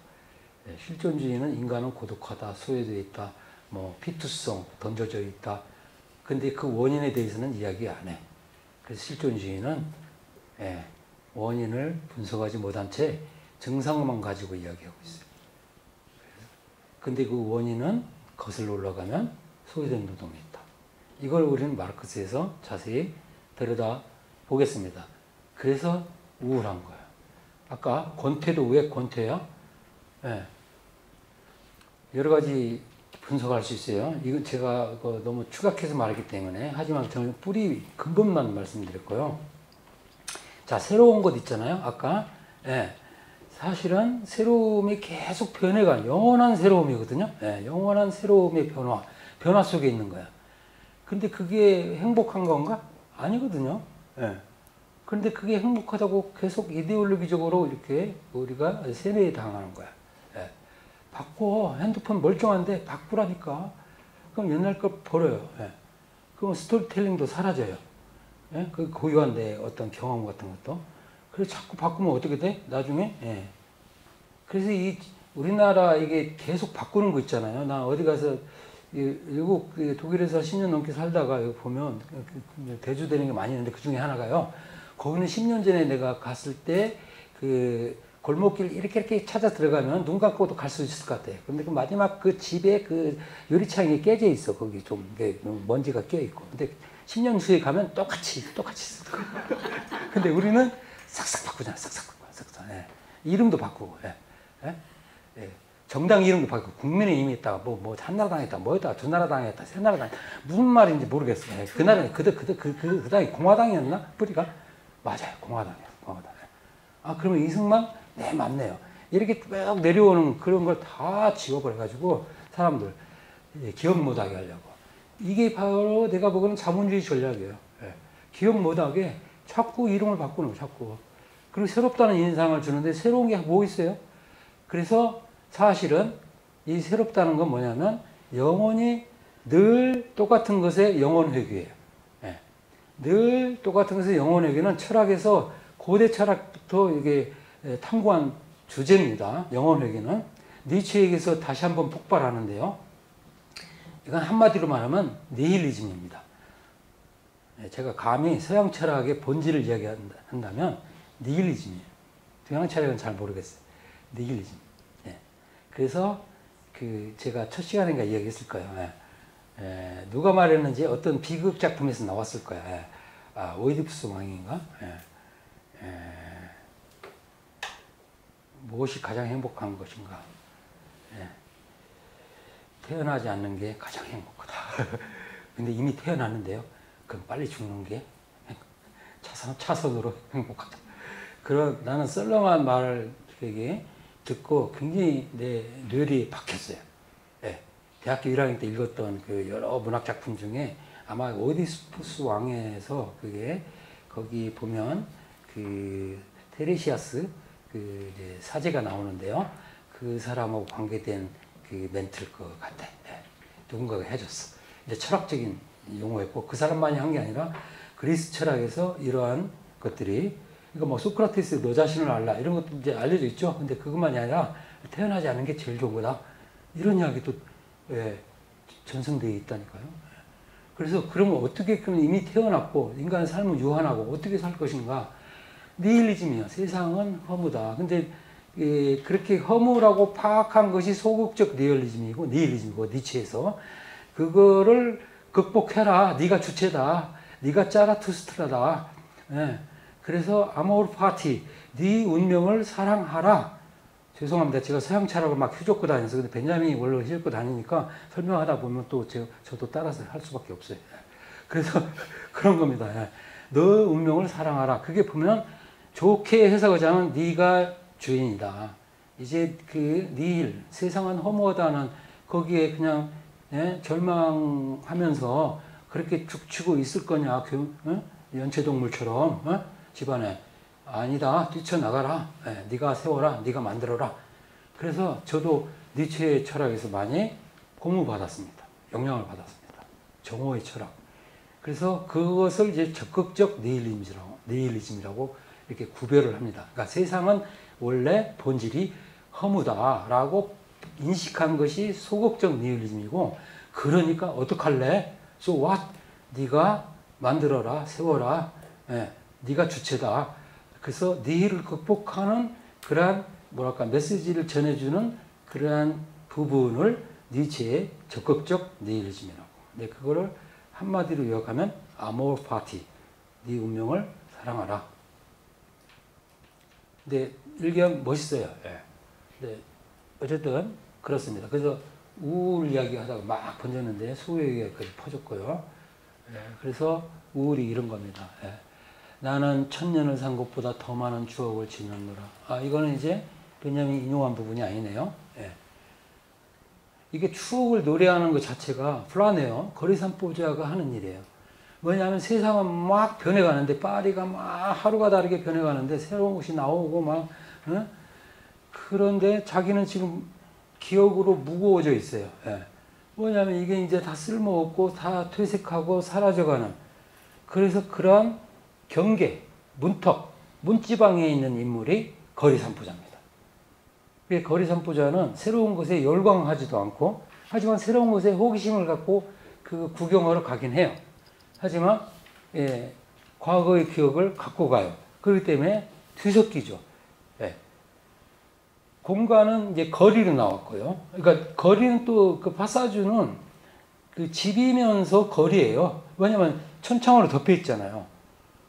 실존주의는 인간은 고독하다, 소외되어 있다, 뭐 피투성, 던져져 있다. 근데 그 원인에 대해서는 이야기 안 해. 그래서 실존주의는 예, 원인을 분석하지 못한 채 증상만 가지고 이야기하고 있어요. 근데 그 원인은 거슬러 올라가면 소외된 노동이 있다. 이걸 우리는 마르크스에서 자세히 들여다 보겠습니다. 그래서 우울한 거예요. 아까 권태도 왜 권태야? 예, 여러 가지 분석할 수 있어요. 이건 제가 너무 추각해서 말했기 때문에. 하지만 저는 뿌리 근본만 말씀드렸고요. 자, 새로운 것 있잖아요. 아까 예, 사실은 새로움이 계속 변해가는 영원한 새로움이거든요. 예, 영원한 새로움의 변화, 변화 속에 있는 거야. 근데 그게 행복한 건가? 아니거든요. 예. 그런데 그게 행복하다고 계속 이데올로기적으로 이렇게 우리가 세뇌에 당하는 거야. 바꿔. 핸드폰 멀쩡한데 바꾸라니까. 그럼 옛날 걸 버려요. 예. 그럼 스토리텔링도 사라져요. 예? 그 고유한 내 어떤 경험 같은 것도. 그래서 자꾸 바꾸면 어떻게 돼? 나중에 예. 그래서 이 우리나라 이게 계속 바꾸는 거 있잖아요. 나 어디 가서 외국 독일에서 십 년 넘게 살다가 여기 보면 대조되는 게 많이 있는데 그 중에 하나가요. 거기는 십 년 전에 내가 갔을 때 그 골목길 이렇게 이렇게 찾아 들어가면 눈 감고도 갈 수 있을 것 같아. 근데 그 마지막 그 집에 그 유리창이 깨져 있어. 거기 좀 먼지가 껴 있고. 근데 십 년 후에 가면 똑같이 똑같이 있을 거야. 근데 우리는 싹싹 바꾸잖아. 싹싹 바꾸고 싹싹. 예. 이름도 바꾸고. 예. 예? 예. 정당 이름도 바뀌고, 국민의힘이 있다, 뭐, 뭐, 한나라당이 있다, 뭐였다, 두나라당이 있다, 세나라당이 있다. 무슨 말인지 모르겠어요. 그날은, 그, 그, 그, 그, 그, 그 당이 공화당이었나? 뿌리가? 맞아요. 공화당이에요. 공화당. 아, 그러면 이승만? 네, 맞네요. 이렇게 쭉 내려오는 그런 걸 다 지워버려가지고, 사람들, 기억 못하게 하려고. 이게 바로 내가 보기에는 자본주의 전략이에요. 예. 기억 못하게 자꾸 이름을 바꾸는 거예요, 자꾸. 그리고 새롭다는 인상을 주는데, 새로운 게 뭐 있어요? 그래서, 사실은 이 새롭다는 건 뭐냐면 영혼이 늘 똑같은 것의 영혼 회귀예요. 예. 늘 똑같은 것의 영혼 회귀는 철학에서 고대 철학부터 이게 탐구한 주제입니다. 영혼 회귀는 니체에게서 다시 한번 폭발하는데요. 이건 한마디로 말하면 니힐리즘입니다. 예. 제가 감히 서양 철학의 본질을 이야기한다면 니힐리즘이에요. 동양 철학은 잘 모르겠어요. 니힐리즘. 그래서 그 제가 첫 시간인가 이야기했을 거예요. 예. 예. 누가 말했는지 어떤 비극 작품에서 나왔을 거야. 예. 아, 오이디푸스 왕인가? 예. 예. 무엇이 가장 행복한 것인가? 예. 태어나지 않는 게 가장 행복하다. 근데 이미 태어났는데요. 그럼 빨리 죽는 게 차선, 차선으로 행복하다. 그런 나는 썰렁한 말을 되게 듣고 굉장히 내 뇌리 박혔어요. 예. 대학교 일 학년 때 읽었던 그 여러 문학 작품 중에 아마 오디세우스 왕에서 그게 거기 보면 그 테레시아스 그 이제 사제가 나오는데요. 그 사람하고 관계된 그 멘트일 것 같아. 예. 누군가가 해줬어. 이제 철학적인 용어였고 그 사람만이 한 게 아니라 그리스 철학에서 이러한 것들이 그러니까 뭐 소크라테스 너 자신을 알라 이런 것도 이제 알려져 있죠. 근데 그것만이 아니라 태어나지 않은 게 제일 좋은 거다 이런 이야기도 예, 전승되어 있다니까요. 그래서 그러면 어떻게 그럼 이미 태어났고 인간의 삶은 유한하고 어떻게 살 것인가? 니힐리즘이야. 세상은 허무다. 근데 예, 그렇게 허무라고 파악한 것이 소극적 니얼리즘이고 니힐리즘이고 니체에서 그거를 극복해라. 네가 주체다. 네가 짜라투스트라다. 예. 그래서 아모르 파티, 네 운명을 사랑하라. 죄송합니다. 제가 서양 철학을 막 휘젓고 다녀서 근데 벤야민이 원래 휘젓고 다니니까 설명하다 보면 또 제가, 저도 따라서 할 수밖에 없어요. 그래서 그런 겁니다. 너 운명을 사랑하라. 그게 보면 좋게 해석하자면 네가 주인이다. 이제 그 니힐, 세상은 허무하다는 거기에 그냥 예, 절망하면서 그렇게 죽치고 있을 거냐, 그, 예? 연체동물처럼. 예? 집안에 아니다 뛰쳐나가라. 네, 네가 세워라. 네가 만들어라. 그래서 저도 니체의 철학에서 많이 고무받았습니다. 영향을 받았습니다. 정오의 철학. 그래서 그것을 이제 적극적 니힐리즘이라고, 니힐리즘이라고 이렇게 구별을 합니다. 그러니까 세상은 원래 본질이 허무다라고 인식한 것이 소극적 니힐리즘이고 그러니까 어떡할래? So what? 네가 만들어라. 세워라. 네. 네가 주체다. 그래서 니힐을 극복하는 그러한 뭐랄까 메시지를 전해주는 그러한 부분을 니체의 적극적 니힐리즘이라고. 근데 그거를 한마디로 요약하면 아모르 파티, 네 운명을 사랑하라. 근데 일기하면 멋있어요. 예. 네. 어쨌든 그렇습니다. 그래서 우울 이야기하다가 막 번졌는데 수호의 이야기까지 퍼졌고요. 예. 그래서 우울이 이런 겁니다. 예. 나는 천년을 산 것보다 더 많은 추억을 지녔노라. 아, 이거는 이제 벤야민이 인용한 부분이 아니네요. 예. 이게 추억을 노래하는 것 자체가 불안해요. 거리산보자가 하는 일이에요. 왜냐하면 세상은 막 변해가는데 파리가 막 하루가 다르게 변해가는데 새로운 곳이 나오고 막 예? 그런데 자기는 지금 기억으로 무거워져 있어요. 예. 왜냐하면 이게 이제 다 쓸모없고 다 퇴색하고 사라져가는 그래서 그런 경계, 문턱, 문지방에 있는 인물이 거리산포자입니다. 그게 거리散歩자는 새로운 것에 열광하지도 않고, 하지만 새로운 것에 호기심을 갖고 그 구경하러 가긴 해요. 하지만 예, 과거의 기억을 갖고 가요. 그렇기 때문에 뒤섞이죠. 예. 공간은 이제 거리로 나왔고요. 그러니까 거리는 또 그 파사주는 그 집이면서 거리예요. 왜냐면 천창으로 덮여 있잖아요.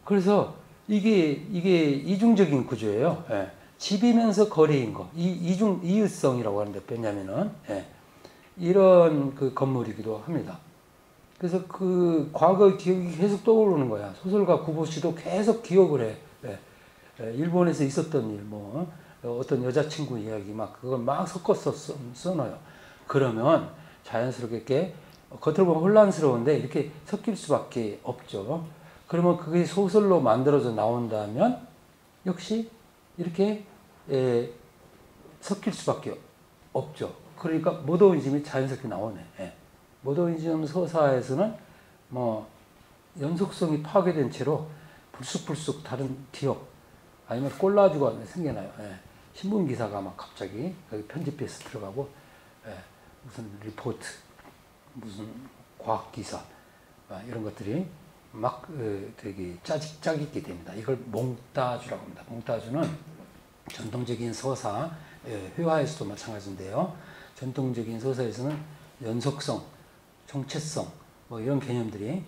그래서 이게 이게 이중적인 구조예요. 예. 집이면서 거리인 거, 이 이중 이웃성이라고 하는데 벤야민은 예. 이런 그 건물이기도 합니다. 그래서 그 과거의 기억이 계속 떠오르는 거야. 소설가 구보씨도 계속 기억을 해. 예. 예. 일본에서 있었던 일, 뭐 어떤 여자친구 이야기 막 그걸 막 섞어서 써놔요. 그러면 자연스럽게 겉으로 보면 혼란스러운데 이렇게 섞일 수밖에 없죠. 그러면 그게 소설로 만들어져 나온다면 역시 이렇게 예, 섞일 수밖에 없죠. 그러니까 모더니즘이 자연스럽게 나오네. 예. 모더니즘 서사에서는 뭐 연속성이 파괴된 채로 불쑥불쑥 다른 기억 아니면 꼴라주가 생겨나요. 예. 신문 기사가 막 갑자기 편집해서 들어가고 예. 무슨 리포트, 무슨 과학 기사 이런 것들이 막 어, 되게 짜직 짜깁게 됩니다. 이걸 몽따주라고 합니다. 몽따주는 전통적인 서사, 예, 회화에서도 마찬가지인데요. 전통적인 서사에서는 연속성, 정체성 뭐 이런 개념들이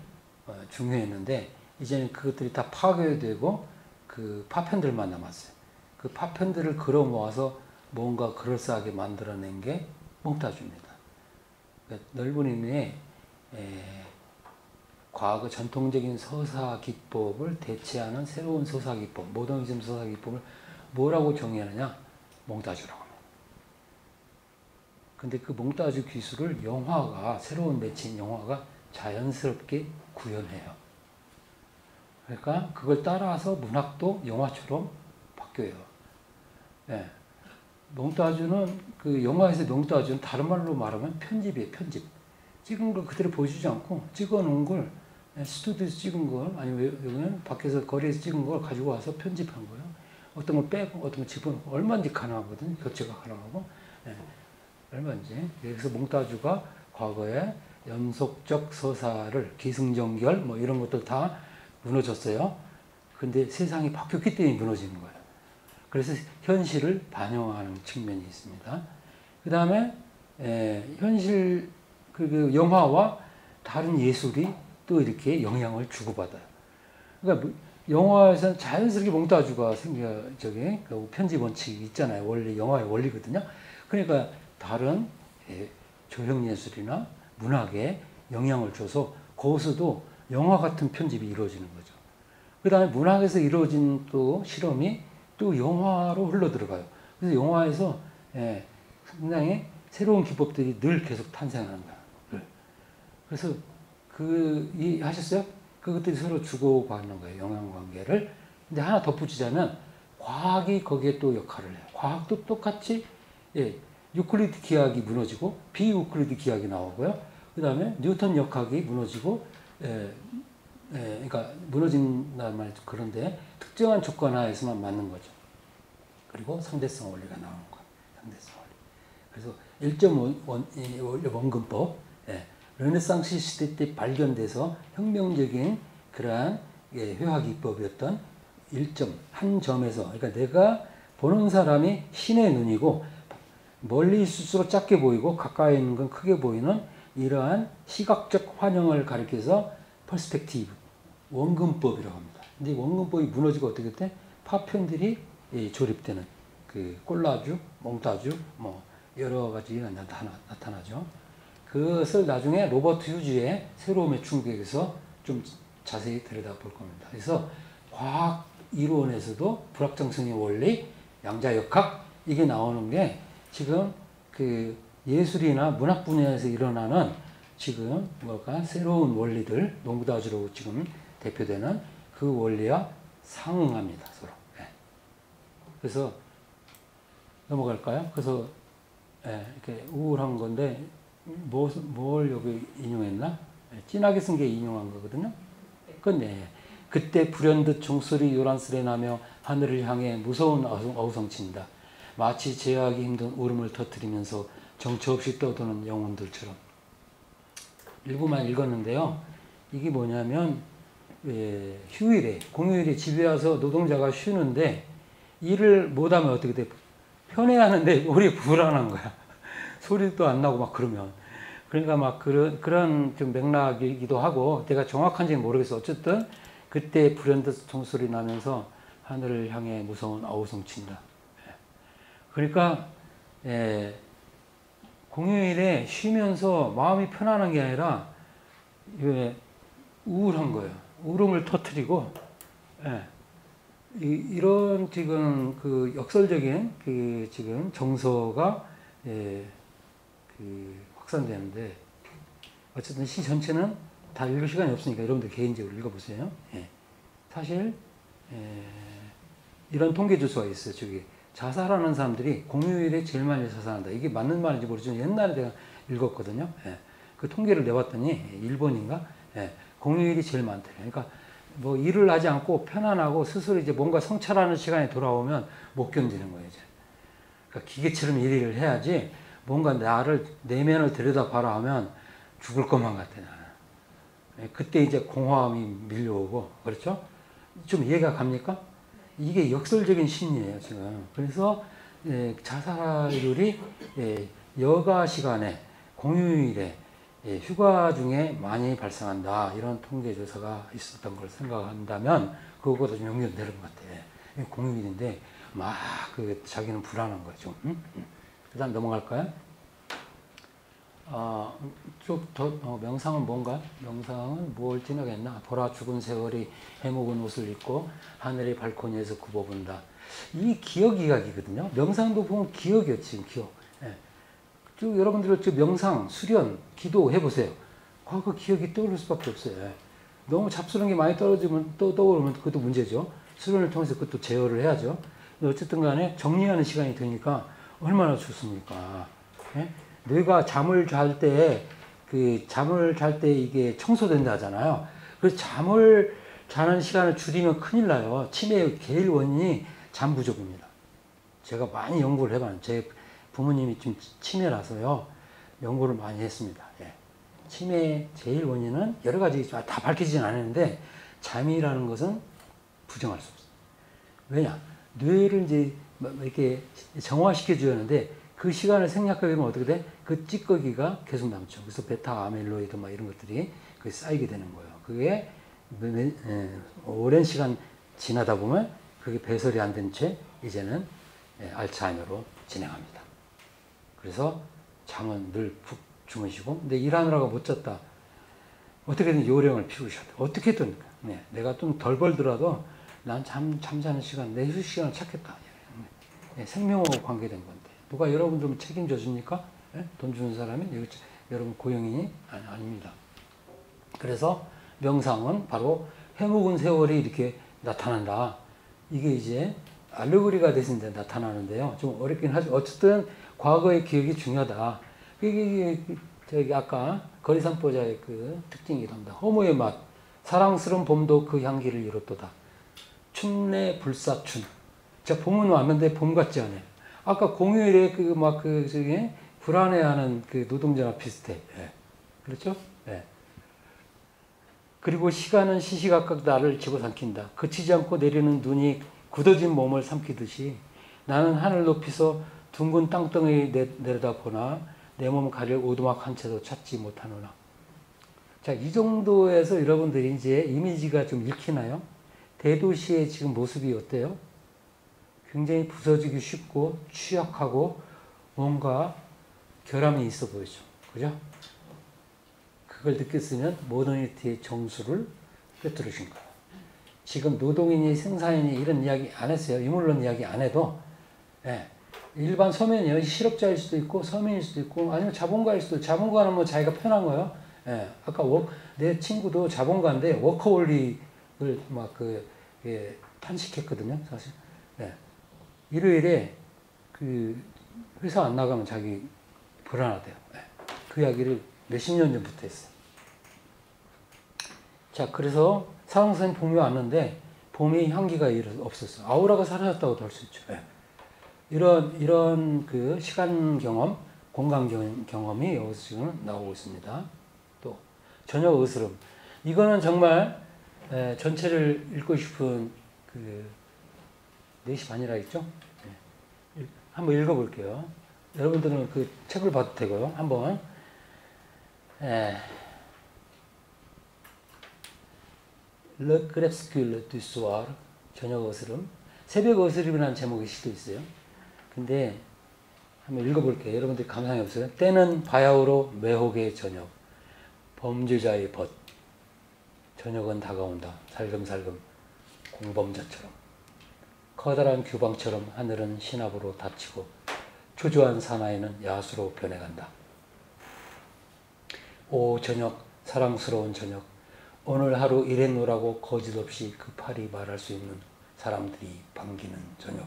어, 중요했는데 이제는 그것들이 다 파괴되고 그 파편들만 남았어요. 그 파편들을 걸어 모아서 뭔가 그럴싸하게 만들어낸 게 몽따주입니다. 그러니까 넓은 의미의 에, 과거 전통적인 서사 기법을 대체하는 새로운 서사 기법, 모더니즘 서사 기법을 뭐라고 정의하느냐? 몽따주라고 합니다. 근데 그 몽따주 기술을 영화가, 새로운 매체인 영화가 자연스럽게 구현해요. 그러니까 그걸 따라서 문학도 영화처럼 바뀌어요. 예. 몽따주는, 그 영화에서 몽따주는 다른 말로 말하면 편집이에요, 편집. 찍은 걸 그대로 보여주지 않고 찍어 놓은 걸 스튜디오에서 찍은 걸 아니면 밖에서 거리에서 찍은 걸 가지고 와서 편집한 거예요. 어떤 걸 빼고 어떤 걸 집어넣고 얼마든지 가능하거든요. 교체가 가능하고 네. 얼마든지. 그래서 몽따주가 과거에 연속적 서사를 기승전결 뭐 이런 것들 다 무너졌어요. 근데 세상이 바뀌었기 때문에 무너지는 거예요. 그래서 현실을 반영하는 측면이 있습니다. 그 다음에 현실 그 영화와 다른 예술이 또 이렇게 영향을 주고받아요. 그러니까 영화에서는 자연스럽게 몽따주가 생겨, 저기, 그 편집 원칙이 있잖아요. 원래, 영화의 원리거든요. 그러니까 다른 예, 조형예술이나 문학에 영향을 줘서 거기서도 영화 같은 편집이 이루어지는 거죠. 그 다음에 문학에서 이루어진 또 실험이 또 영화로 흘러들어가요. 그래서 영화에서 예, 상당히 새로운 기법들이 늘 계속 탄생하는 거예요. 그래서 그 이해하셨어요? 그것들이 서로 주고받는 거예요. 영향관계를. 근데 하나 덧붙이자면 과학이 거기에 또 역할을 해요. 과학도 똑같이 예, 유클리드 기하학이 무너지고 비유클리드 기하학이 나오고요. 그 다음에 뉴턴 역학이 무너지고 예, 예, 그러니까 무너진다는 말 그런데 특정한 조건 하에서만 맞는 거죠. 그리고 상대성 원리가 나오는 거예요. 상대성 원리. 그래서 일점오 원근법 예. 르네상스 시대 때 발견돼서 혁명적인 그러한 예, 회화기법이었던 일점, 한 점에서 그러니까 내가 보는 사람이 신의 눈이고 멀리 있을수록 작게 보이고 가까이 있는 건 크게 보이는 이러한 시각적 환영을 가리켜서 퍼스펙티브, 원근법이라고 합니다. 근데 원근법이 무너지고 어떻게 돼? 파편들이 예, 조립되는 그 꼴라주, 몽따주 뭐 여러 가지가 나타나, 나타나죠. 그것을 나중에 로버트 휴즈의 새로운 매춘기에서 좀 자세히 들여다볼 겁니다. 그래서 과학 이론에서도 불확정성의 원리, 양자역학 이게 나오는 게 지금 그 예술이나 문학 분야에서 일어나는 지금 뭐가 새로운 원리들, 몽따주로 지금 대표되는 그 원리와 상응합니다. 서로. 네. 그래서 넘어갈까요? 그래서 네, 이렇게 우울한 건데. 뭐, 뭘 여기 인용했나? 진하게 쓴 게 인용한 거거든요. 그건 네. 그때 불현듯 종소리 요란스레 나며 하늘을 향해 무서운 어우성친다. 마치 제어하기 힘든 울음을 터뜨리면서 정처없이 떠도는 영혼들처럼. 일부만 읽었는데요. 이게 뭐냐면 예, 휴일에 공휴일에 집에 와서 노동자가 쉬는데 일을 못하면 어떻게 돼? 편애하는데 우리 불안한 거야. 소리도 안 나고 막 그러면. 그러니까 막 그런 그런 좀 맥락이기도 하고 내가 정확한지는 모르겠어. 어쨌든 그때 불현듯 종소리 나면서 하늘을 향해 무서운 어우성친다. 그러니까 예, 공휴일에 쉬면서 마음이 편안한 게 아니라 예, 우울한 거예요. 울음을 터뜨리고 예, 이, 이런 지금 그 역설적인 그 지금 정서가 예, 그 확산되는데 어쨌든 시 전체는 다 읽을 시간이 없으니까 여러분들 개인적으로 읽어보세요. 예, 사실 예, 이런 통계 조사가 있어요. 저기 자살하는 사람들이 공휴일에 제일 많이 자살한다. 이게 맞는 말인지 모르지만 옛날에 내가 읽었거든요. 예, 그 통계를 내봤더니 일본인가 예, 공휴일이 제일 많대요. 그러니까 뭐 일을 하지 않고 편안하고 스스로 이제 뭔가 성찰하는 시간이 돌아오면 못 견디는 거예요. 이제. 그러니까 기계처럼 일을 해야지 뭔가 나를 내면을 들여다봐라 하면 죽을 것만 같아. 나는. 그때 이제 공허함이 밀려오고 그렇죠? 좀 이해가 갑니까? 이게 역설적인 심리예요 지금. 그래서 예, 자살률이 예, 여가 시간에 공휴일에 예, 휴가 중에 많이 발생한다 이런 통계조사가 있었던 걸 생각한다면 그것보다 좀 연결되는 것 같아. 공휴일인데 막 그 자기는 불안한 거죠. 응? 그다음 넘어갈까요? 아, 좀 더 어, 명상은 뭔가? 명상은 뭘 지나겠나? 보라 죽은 세월이 해묵은 옷을 입고 하늘의 발코니에서 굽어본다. 이 기억 이야기거든요. 명상도 보면 기억이요 지금 기억. 예. 쭉 여러분들 쭉 명상, 수련, 기도 해보세요. 과거 기억이 떠오를 수밖에 없어요. 너무 잡스러운 게 많이 떨어지면 또 떠오르면 그것도 문제죠. 수련을 통해서 그것도 제어를 해야죠. 어쨌든 간에 정리하는 시간이 되니까 얼마나 좋습니까? 예? 뇌가 잠을 잘 때 그 잠을 잘 때 이게 청소된다 하잖아요. 그래서 잠을 자는 시간을 줄이면 큰일 나요. 치매의 제일 원인이 잠 부족입니다. 제가 많이 연구를 해봤는데 제 부모님이 좀 치매라서요. 연구를 많이 했습니다. 예. 치매의 제일 원인은 여러 가지 다 밝히진 않았는데 잠이라는 것은 부정할 수 없어요. 왜냐? 뇌를 이제 이렇게 정화시켜 주었는데 그 시간을 생략하게 되면 어떻게 돼? 그 찌꺼기가 계속 남죠. 그래서 베타 아밀로이드 막 이런 것들이 그 쌓이게 되는 거예요. 그게 오랜 시간 지나다 보면 그게 배설이 안 된 채 이제는 알츠하이머로 진행합니다. 그래서 잠은 늘 푹 주무시고 근데 일하느라고 못 잤다. 어떻게든 요령을 피우셔야 돼요. 어떻게든 네, 내가 좀 덜 벌더라도 난 잠, 잠자는 시간, 내 휴식 시간을 찾겠다. 네, 생명하고 관계된 건데 누가 여러분 좀 책임져 줍니까? 네? 돈 주는 사람이 여러분 고용인이 아니, 아닙니다. 그래서 명상은 바로 해묵은 세월이 이렇게 나타난다. 이게 이제 알레고리가 대신 나타나는데요. 좀 어렵긴 하죠. 어쨌든 과거의 기억이 중요하다. 이게 저기 아까 거리산포자의 그 특징이란다. 허무의 맛, 사랑스러운 봄도 그 향기를 이뤘도다. 춘내 불사춘. 제가 봄은 왔는데 봄 같지 않아요. 아까 공휴일에 그 막 그 저기 불안해하는 그 노동자나 비슷해. 예. 그렇죠? 예. 그리고 시간은 시시각각 나를 집어삼킨다. 그치지 않고 내리는 눈이 굳어진 몸을 삼키듯이 나는 하늘 높이서 둥근 땅덩이 내려다보나 내 몸 가릴 오두막 한 채도 찾지 못하노라. 자, 이 정도에서 여러분들이 이제 이미지가 좀 읽히나요? 대도시의 지금 모습이 어때요? 굉장히 부서지기 쉽고 취약하고 뭔가 결함이 있어 보이죠. 그죠? 그걸 느꼈으면 모더니티의 정수를 꿰뚫으신 거예요. 지금 노동인이 생산인이 이런 이야기 안 했어요. 유물론 이야기 안 해도 예, 일반 서민이에요. 실업자일 수도 있고 서민일 수도 있고 아니면 자본가일 수도 있고 자본가는 뭐 자기가 편한 거예요. 예, 아까 워, 내 친구도 자본가인데 워커홀릭을 막 그 예, 탄식했거든요. 사실 예, 일요일에 그 회사 안 나가면 자기 불안하대요. 예, 그 이야기를 몇십 년 전부터 했어요. 자 그래서 사랑스러운 봄이 왔는데 봄의 향기가 없었어요. 아우라가 사라졌다고도 할 수 있죠. 예. 이런 이런 그 시간 경험, 공간 경험이 여기서 지금 나오고 있습니다. 또 전혀 어스름. 이거는 정말 에, 전체를 읽고 싶은 그 네 시 반이라 했죠? 네. 한번 읽어볼게요. 여러분들은 그 책을 봐도 되고요. 한번. 에. Le crépuscule du soir, 저녁 어스름. 새벽 어스름이라는 제목의 시도 있어요. 근데 한번 읽어볼게요. 여러분들 감상이 없어요. 때는 바야흐로 매혹의 저녁, 범죄자의 벗. 저녁은 다가온다. 살금살금 공범자처럼. 커다란 규방처럼 하늘은 신압으로 닫히고 초조한 사나이는 야수로 변해간다. 오 저녁, 사랑스러운 저녁. 오늘 하루 일했노라고 거짓없이 급하리 말할 수 있는 사람들이 반기는 저녁.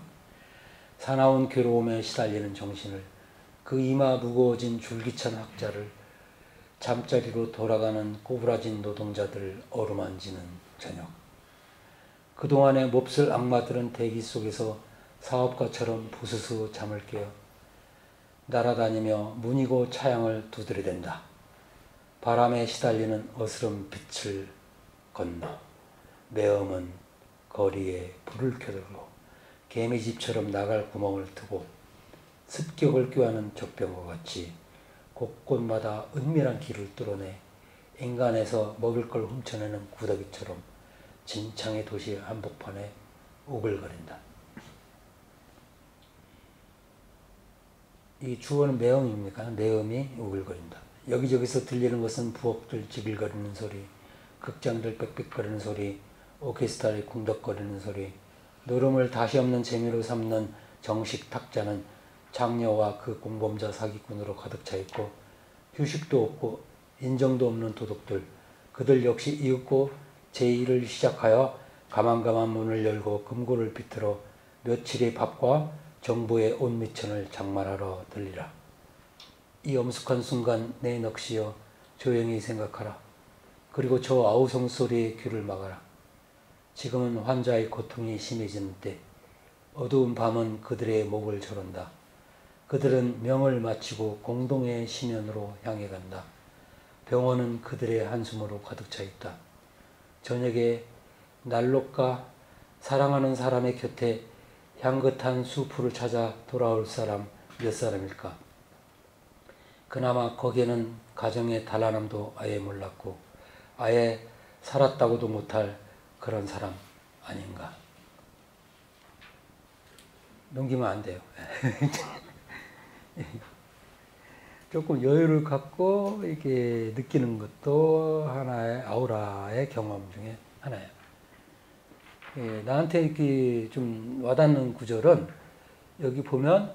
사나운 괴로움에 시달리는 정신을, 그 이마 무거워진 줄기찬 학자를, 잠자리로 돌아가는 꼬부라진 노동자들 어루만지는 저녁. 그동안의 몹쓸 악마들은 대기 속에서 사업가처럼 부스스 잠을 깨어 날아다니며 무늬고 차양을 두드려댄다. 바람에 시달리는 어스름 빛을 건너 매음은 거리에 불을 켜들고 개미집처럼 나갈 구멍을 트고 습격을 꾀하는 적병과 같이 곳곳마다 은밀한 길을 뚫어내 인간에서 먹을 걸 훔쳐내는 구더기처럼 진창의 도시 한복판에 오글거린다. 이 주어는 매음입니까? 매음이 오글거린다. 여기저기서 들리는 것은 부엌들 지글거리는 소리, 극장들 빽빽거리는 소리, 오케스트라의 쿵덕거리는 소리, 노름을 다시 없는 재미로 삼는 정식 탁자는 장녀와 그 공범자 사기꾼으로 가득 차 있고 휴식도 없고 인정도 없는 도둑들, 그들 역시 이윽고 제의를 시작하여 가만가만 문을 열고 금고를 비틀어 며칠의 밥과 정부의 온미천을 장만하러 들리라. 이 엄숙한 순간 내 넋이여 조용히 생각하라. 그리고 저 아우성 소리에 귀를 막아라. 지금은 환자의 고통이 심해지는 때, 어두운 밤은 그들의 목을 조른다. 그들은 명을 마치고 공동의 심연으로 향해 간다. 병원은 그들의 한숨으로 가득 차 있다. 저녁에 난로가 사랑하는 사람의 곁에 향긋한 수프를 찾아 돌아올 사람 몇 사람일까? 그나마 거기에는 가정의 단란함도 아예 몰랐고 아예 살았다고도 못할 그런 사람 아닌가? 넘기면 안 돼요. 조금 여유를 갖고 이렇게 느끼는 것도 하나의 아우라의 경험 중에 하나예요. 예, 나한테 이렇게 좀 와닿는 구절은 여기 보면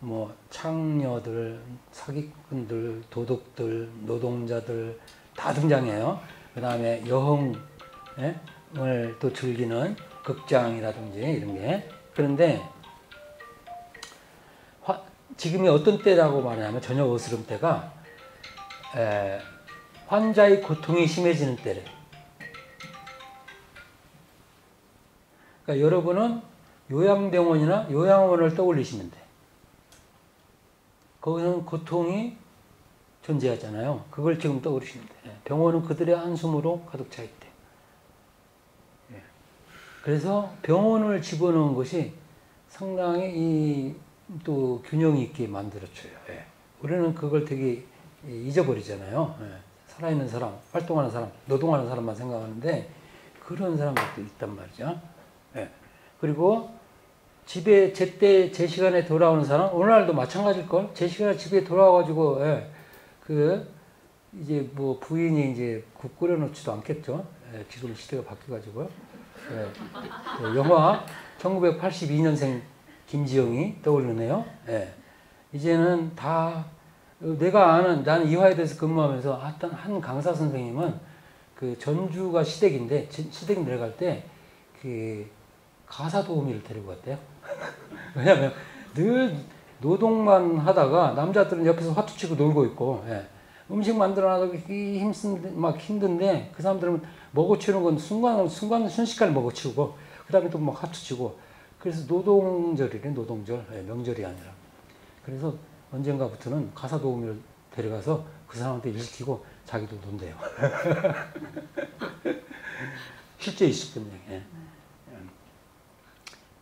뭐 창녀들, 사기꾼들, 도둑들, 노동자들 다 등장해요. 그 다음에 여흥을 또 즐기는 극장이라든지 이런 게. 그런데 지금이 어떤 때라고 말하냐면 저녁 어스름 때가 에, 환자의 고통이 심해지는 때래. 그러니까 여러분은 요양병원이나 요양원을 떠올리시면 돼. 거기는 고통이 존재하잖아요. 그걸 지금 떠올리시면 돼. 병원은 그들의 한숨으로 가득 차 있대. 그래서 병원을 집어넣은 것이 상당히 이 또 균형 있게 만들어줘요. 예. 우리는 그걸 되게 잊어버리잖아요. 예. 살아있는 사람, 활동하는 사람, 노동하는 사람만 생각하는데 그런 사람들도 있단 말이죠. 예. 그리고 집에 제때 제 시간에 돌아오는 사람, 오늘날도 마찬가지일걸. 제 시간에 집에 돌아와가지고 예. 그 이제 뭐 부인이 이제 국 끓여놓지도 않겠죠. 예. 지금 시대가 바뀌어가지고요. 예. 영화 천구백팔십이 년생 김지영이 떠오르네요. 예. 이제는 다 내가 아는, 나는 이화여대에서 근무하면서 한 강사 선생님은 그 전주가 시댁인데 시댁 내려갈 때 그 가사 도우미를 데리고 갔대요. 왜냐하면 늘 노동만 하다가 남자들은 옆에서 화투 치고 놀고 있고 예. 음식 만들어놔도 힘쓴 막 힘든데 그 사람들은 먹어치우는 건 순간 순간 순식간에 먹어치우고 그 다음에 또 막 화투 치고. 그래서 노동절이래, 노동절. 네, 명절이 아니라. 그래서 언젠가부터는 가사 도우미를 데려가서 그 사람한테 일 시키고 자기도 논대요. 실제 있기 때문에. 네.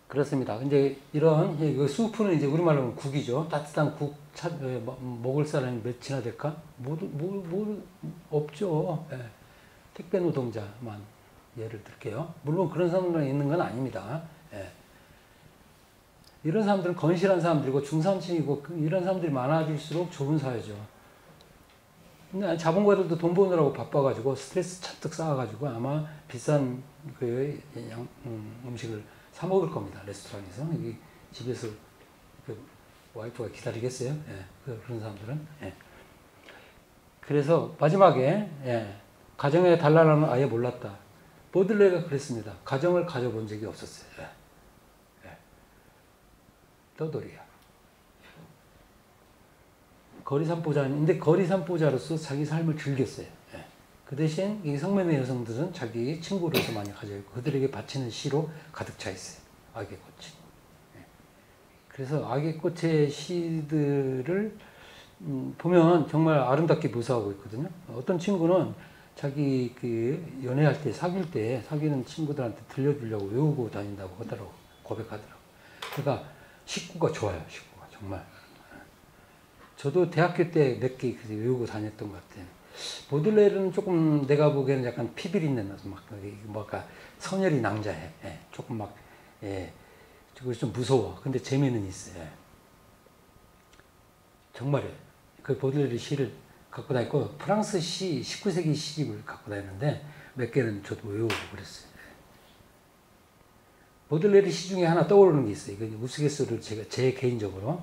그렇습니다. 이제 이런 예, 수프는 이제 우리말로는 국이죠. 따뜻한 국 차, 예, 먹을 사람이 몇이나 될까? 모두, 모두, 모두 없죠. 예. 택배 노동자만 예를 들게요. 물론 그런 사람들은 있는 건 아닙니다. 예. 이런 사람들은 건실한 사람들이고 중산층이고 이런 사람들이 많아질수록 좋은 사회죠. 근데 자본가들도 돈 버느라고 바빠가지고 스트레스 잔뜩 쌓아가지고 아마 비싼 그 양, 음, 음식을 사 먹을 겁니다. 레스토랑에서. 여기 집에서 그 와이프가 기다리겠어요. 예, 그런 사람들은. 예. 그래서 마지막에 예, 가정의 달란을 아예 몰랐다. 보들레가 그랬습니다. 가정을 가져본 적이 없었어요. 예. 예. 떠돌이야. 거리산보자인데 거리산보자로서 자기 삶을 즐겼어요. 예. 그 대신 이 성매매 여성들은 자기 친구로서 많이 가져있고 그들에게 바치는 시로 가득 차 있어요. 악의 꽃이. 예. 그래서 악의 꽃의 시들을 음, 보면 정말 아름답게 묘사하고 있거든요. 어떤 친구는 자기 그 연애할 때 사귈 때 사귀는 친구들한테 들려주려고 외우고 다닌다고 하더라고 고백하더라고. 그러니까 식구가 좋아요. 식구가 정말. 저도 대학교 때 몇 개 외우고 다녔던 것 같아요. 보들레르는 조금 내가 보기에는 약간 피비린내 나서 막, 뭐랄까, 선열이 낭자해. 예, 조금 막, 예, 그래서 좀 무서워. 근데 재미는 있어요. 정말이에요. 그 보들레르 시를 갖고 다니고, 프랑스 시, 십구 세기 시집을 갖고 다니는데, 몇 개는 저도 외우고 그랬어요. 보들레르 시 중에 하나 떠오르는 게 있어요. 이거 우스갯소리를 제가, 제 개인적으로.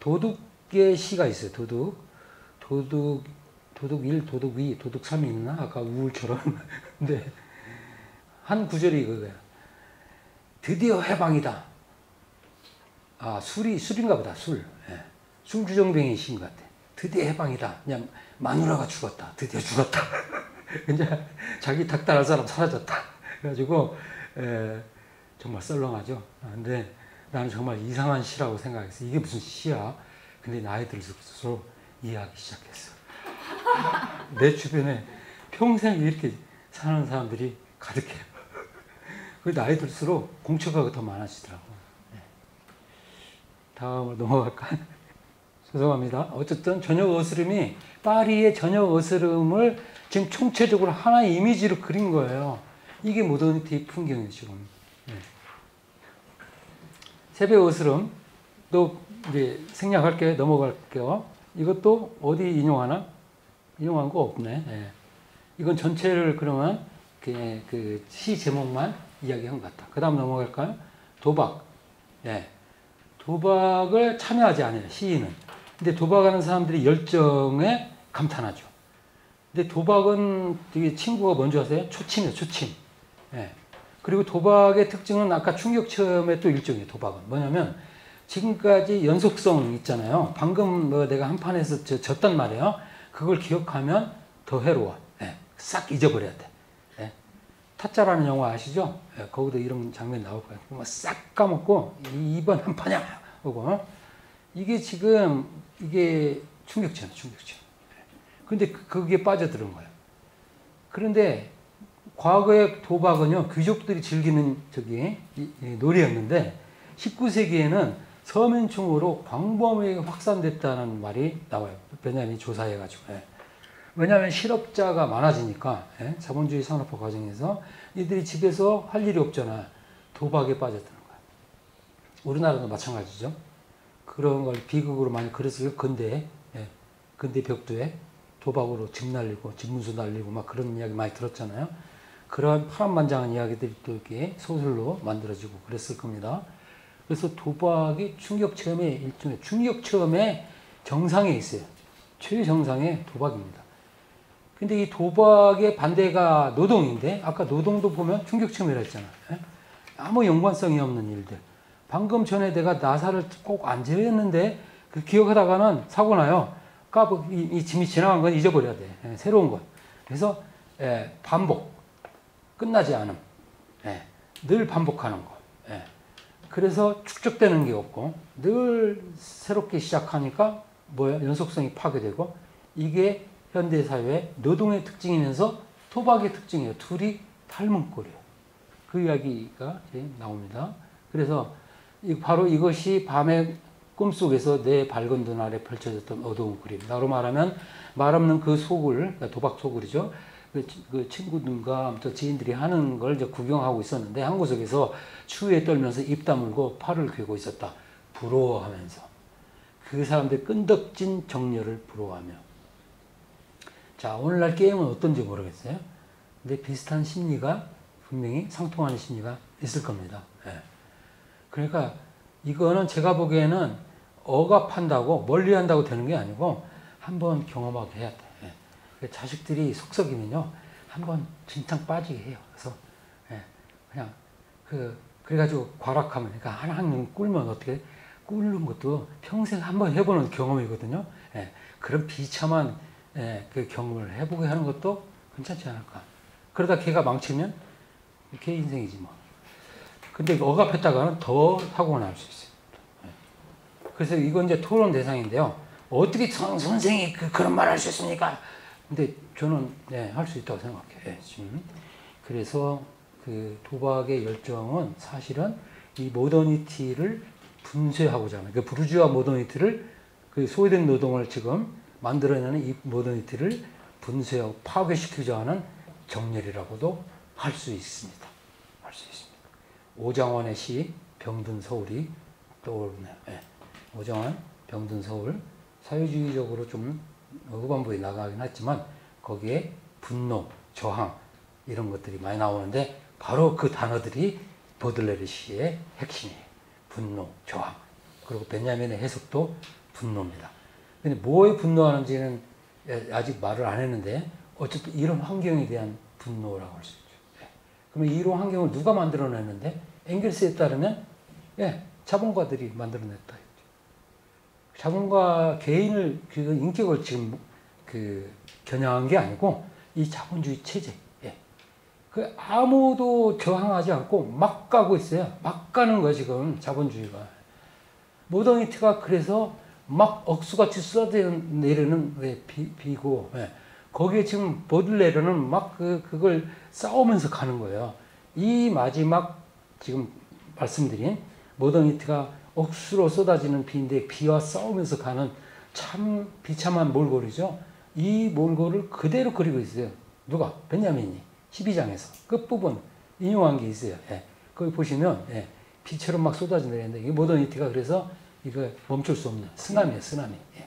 도둑의 시가 있어요. 도둑. 도둑. 도둑 일, 도둑 이, 도둑 삼이 있나? 아까 우울처럼. 근데 한 구절이 이거야. 드디어 해방이다. 아, 술이, 술인가 보다, 술. 예. 술주정뱅이 시인 것 같아. 드디어 해방이다. 그냥 마누라가 죽었다. 드디어 죽었다. 그냥 자기 닥달할 사람 사라졌다. 그래가지고, 예, 정말 썰렁하죠. 근데 나는 정말 이상한 시라고 생각했어. 이게 무슨 시야? 근데 나이 들수록 이해하기 시작했어. 내 주변에 평생 이렇게 사는 사람들이 가득해요. 나이 들수록 공처가 더 많아지더라고. 네. 다음으로 넘어갈까? 죄송합니다. 어쨌든 저녁 어스름이 파리의 저녁 어스름을 지금 총체적으로 하나의 이미지로 그린 거예요. 이게 모더니티 풍경이에요 지금. 네. 새벽 어스름 또 이제 생략할게요. 넘어갈게요. 이것도 어디 인용하나? 이용한 거 없네. 예. 이건 전체를 그러면 그, 그 시 제목만 이야기한 것 같다. 그 다음 넘어갈까요? 도박. 예. 도박을 참여하지 않아요. 시인은. 근데 도박하는 사람들이 열정에 감탄하죠. 근데 도박은 되게 친구가 뭔지 아세요? 초침이에요. 초침. 예. 그리고 도박의 특징은 아까 충격 체험의 또 일종이에요. 도박은. 뭐냐면 지금까지 연속성 있잖아요. 방금 뭐 내가 한 판에서 졌단 말이에요. 그걸 기억하면 더 해로워. 예, 싹 잊어버려야 돼. 예, 타짜라는 영화 아시죠? 예, 거기도 이런 장면이 나올 거예요. 싹 까먹고 이번 한 판이야. 하고. 이게 지금 이게 충격체험, 충격체험. 근데 그게 빠져드는 거예요. 그런데 과거의 도박은요 귀족들이 즐기는 저기 놀이였는데 십구 세기에는 서민층으로 광범위하게 확산됐다는 말이 나와요. 벤야민이 조사해가지고. 예. 왜냐하면 실업자가 많아지니까 예? 자본주의 산업화 과정에서 이들이 집에서 할 일이 없잖아. 도박에 빠졌다는 거야. 우리나라도 마찬가지죠. 그런 걸 비극으로 많이 그렸을 근대에 예. 근대 벽두에 도박으로 집 날리고 집문수 날리고 막 그런 이야기 많이 들었잖아요. 그러한 파란만장한 이야기들이 또 이렇게 소설로 만들어지고 그랬을 겁니다. 그래서 도박이 충격체험의 일종의 충격체험의 정상에 있어요. 최정상의 도박입니다. 근데 이 도박의 반대가 노동인데 아까 노동도 보면 충격체험이라 했잖아요. 아무 연관성이 없는 일들. 방금 전에 내가 나사를 꼭 안 재웠는데 그 기억하다가는 사고 나요. 까부 이, 이 짐이 지나간 건 잊어버려야 돼. 예, 새로운 건. 그래서 예, 반복. 끝나지 않음. 예, 늘 반복하는 거. 그래서 축적되는 게 없고 늘 새롭게 시작하니까 뭐야 연속성이 파괴되고, 이게 현대 사회의 노동의 특징이면서 토박의 특징이에요. 둘이 닮은 꼴이에요. 그 이야기가 이제 나옵니다. 그래서 바로 이것이 밤의 꿈속에서 내 밝은 눈 아래 펼쳐졌던 어두운 그림. 나로 말하면 말 없는 그 소굴, 그러니까 도박 소굴이죠. 그, 그 친구들과 아무튼 지인들이 하는 걸 이제 구경하고 있었는데 한 구석에서 추위에 떨면서 입 다물고 팔을 괴고 있었다. 부러워하면서. 그 사람들의 끈덕진 정열을 부러워하며. 자, 오늘날 게임은 어떤지 모르겠어요. 근데 비슷한 심리가 분명히 상통하는 심리가 있을 겁니다. 예. 그러니까 이거는 제가 보기에는 억압한다고 멀리한다고 되는 게 아니고 한번 경험하게 해야 돼. 자식들이 속썩이면요 한번 진탕 빠지게 해요. 그래서 예, 그냥 그 그래가지고 과락하면, 그러니까 한 학년 꿀면 어떻게 꿀는 것도 평생 한번 해보는 경험이거든요. 예, 그런 비참한 예, 그 경험을 해보게 하는 것도 괜찮지 않을까. 그러다 걔가 망치면 걔 인생이지 뭐. 근데 억압했다가는 더 사고가 날 수 있어요. 예. 그래서 이건 이제 토론 대상인데요. 어떻게 선, 선생이 그, 그런 말 할 수 있습니까? 근데 저는 네, 할 수 있다고 생각해요. 네, 지금. 그래서 그 도박의 열정은 사실은 이 모더니티를 분쇄하고자 하는, 그 부르주아 모더니티를, 그 소외된 노동을 지금 만들어내는 이 모더니티를 분쇄하고 파괴시키고자 하는 정렬이라고도 할 수 있습니다. 할 수 있습니다. 오장원의 시 병든 서울이 떠오르네요. 네. 오장원 병든 서울, 사회주의적으로 좀 후반부에 나가긴 했지만 거기에 분노, 저항 이런 것들이 많이 나오는데 바로 그 단어들이 보들레르 시의 핵심이에요. 분노, 저항. 그리고 벤야민의 해석도 분노입니다. 근데 뭐에 분노하는지는 아직 말을 안 했는데 어쨌든 이런 환경에 대한 분노라고 할 수 있죠. 예. 그러면 이런 환경을 누가 만들어냈는데, 앵겔스에 따르면 예, 자본가들이 만들어냈다. 자본가 개인을, 그 인격을 지금 그 겨냥한 게 아니고 이 자본주의 체제, 예. 그 아무도 저항하지 않고 막 가고 있어요. 막 가는 거야 지금 자본주의가. 모더니티가 그래서 막 억수같이 쏟아내리는 예, 비, 비고 예. 거기에 지금 보들레르는 막 그, 그걸 싸우면서 가는 거예요. 이 마지막 지금 말씀드린 모더니티가 억수로 쏟아지는 비인데 비와 싸우면서 가는 참 비참한 몰골이죠. 이 몰골을 그대로 그리고 있어요. 누가? 벤야민이 십이 장에서 끝부분 인용한 게 있어요. 예. 거기 보시면 예. 비처럼 막 쏟아져 내리는데 이게 모더니티가 그래서 이거 멈출 수 없는 쓰나미예요. 쓰나미. 예.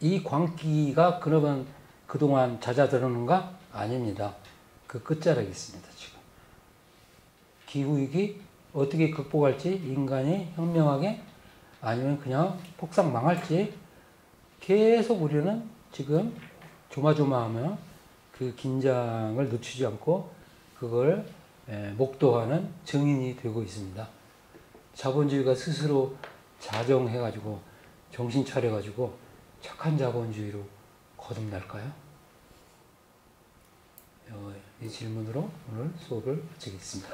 이 광기가 그러면 그동안 잦아들었는가? 아닙니다. 그 끝자락이 있습니다. 지금 기후위기 어떻게 극복할지, 인간이 혁명하게 아니면 그냥 폭삭 망할지, 계속 우리는 지금 조마조마하며 그 긴장을 놓치지 않고 그걸 목도하는 증인이 되고 있습니다. 자본주의가 스스로 자정해가지고 정신 차려가지고 착한 자본주의로 거듭날까요? 이 질문으로 오늘 수업을 마치겠습니다.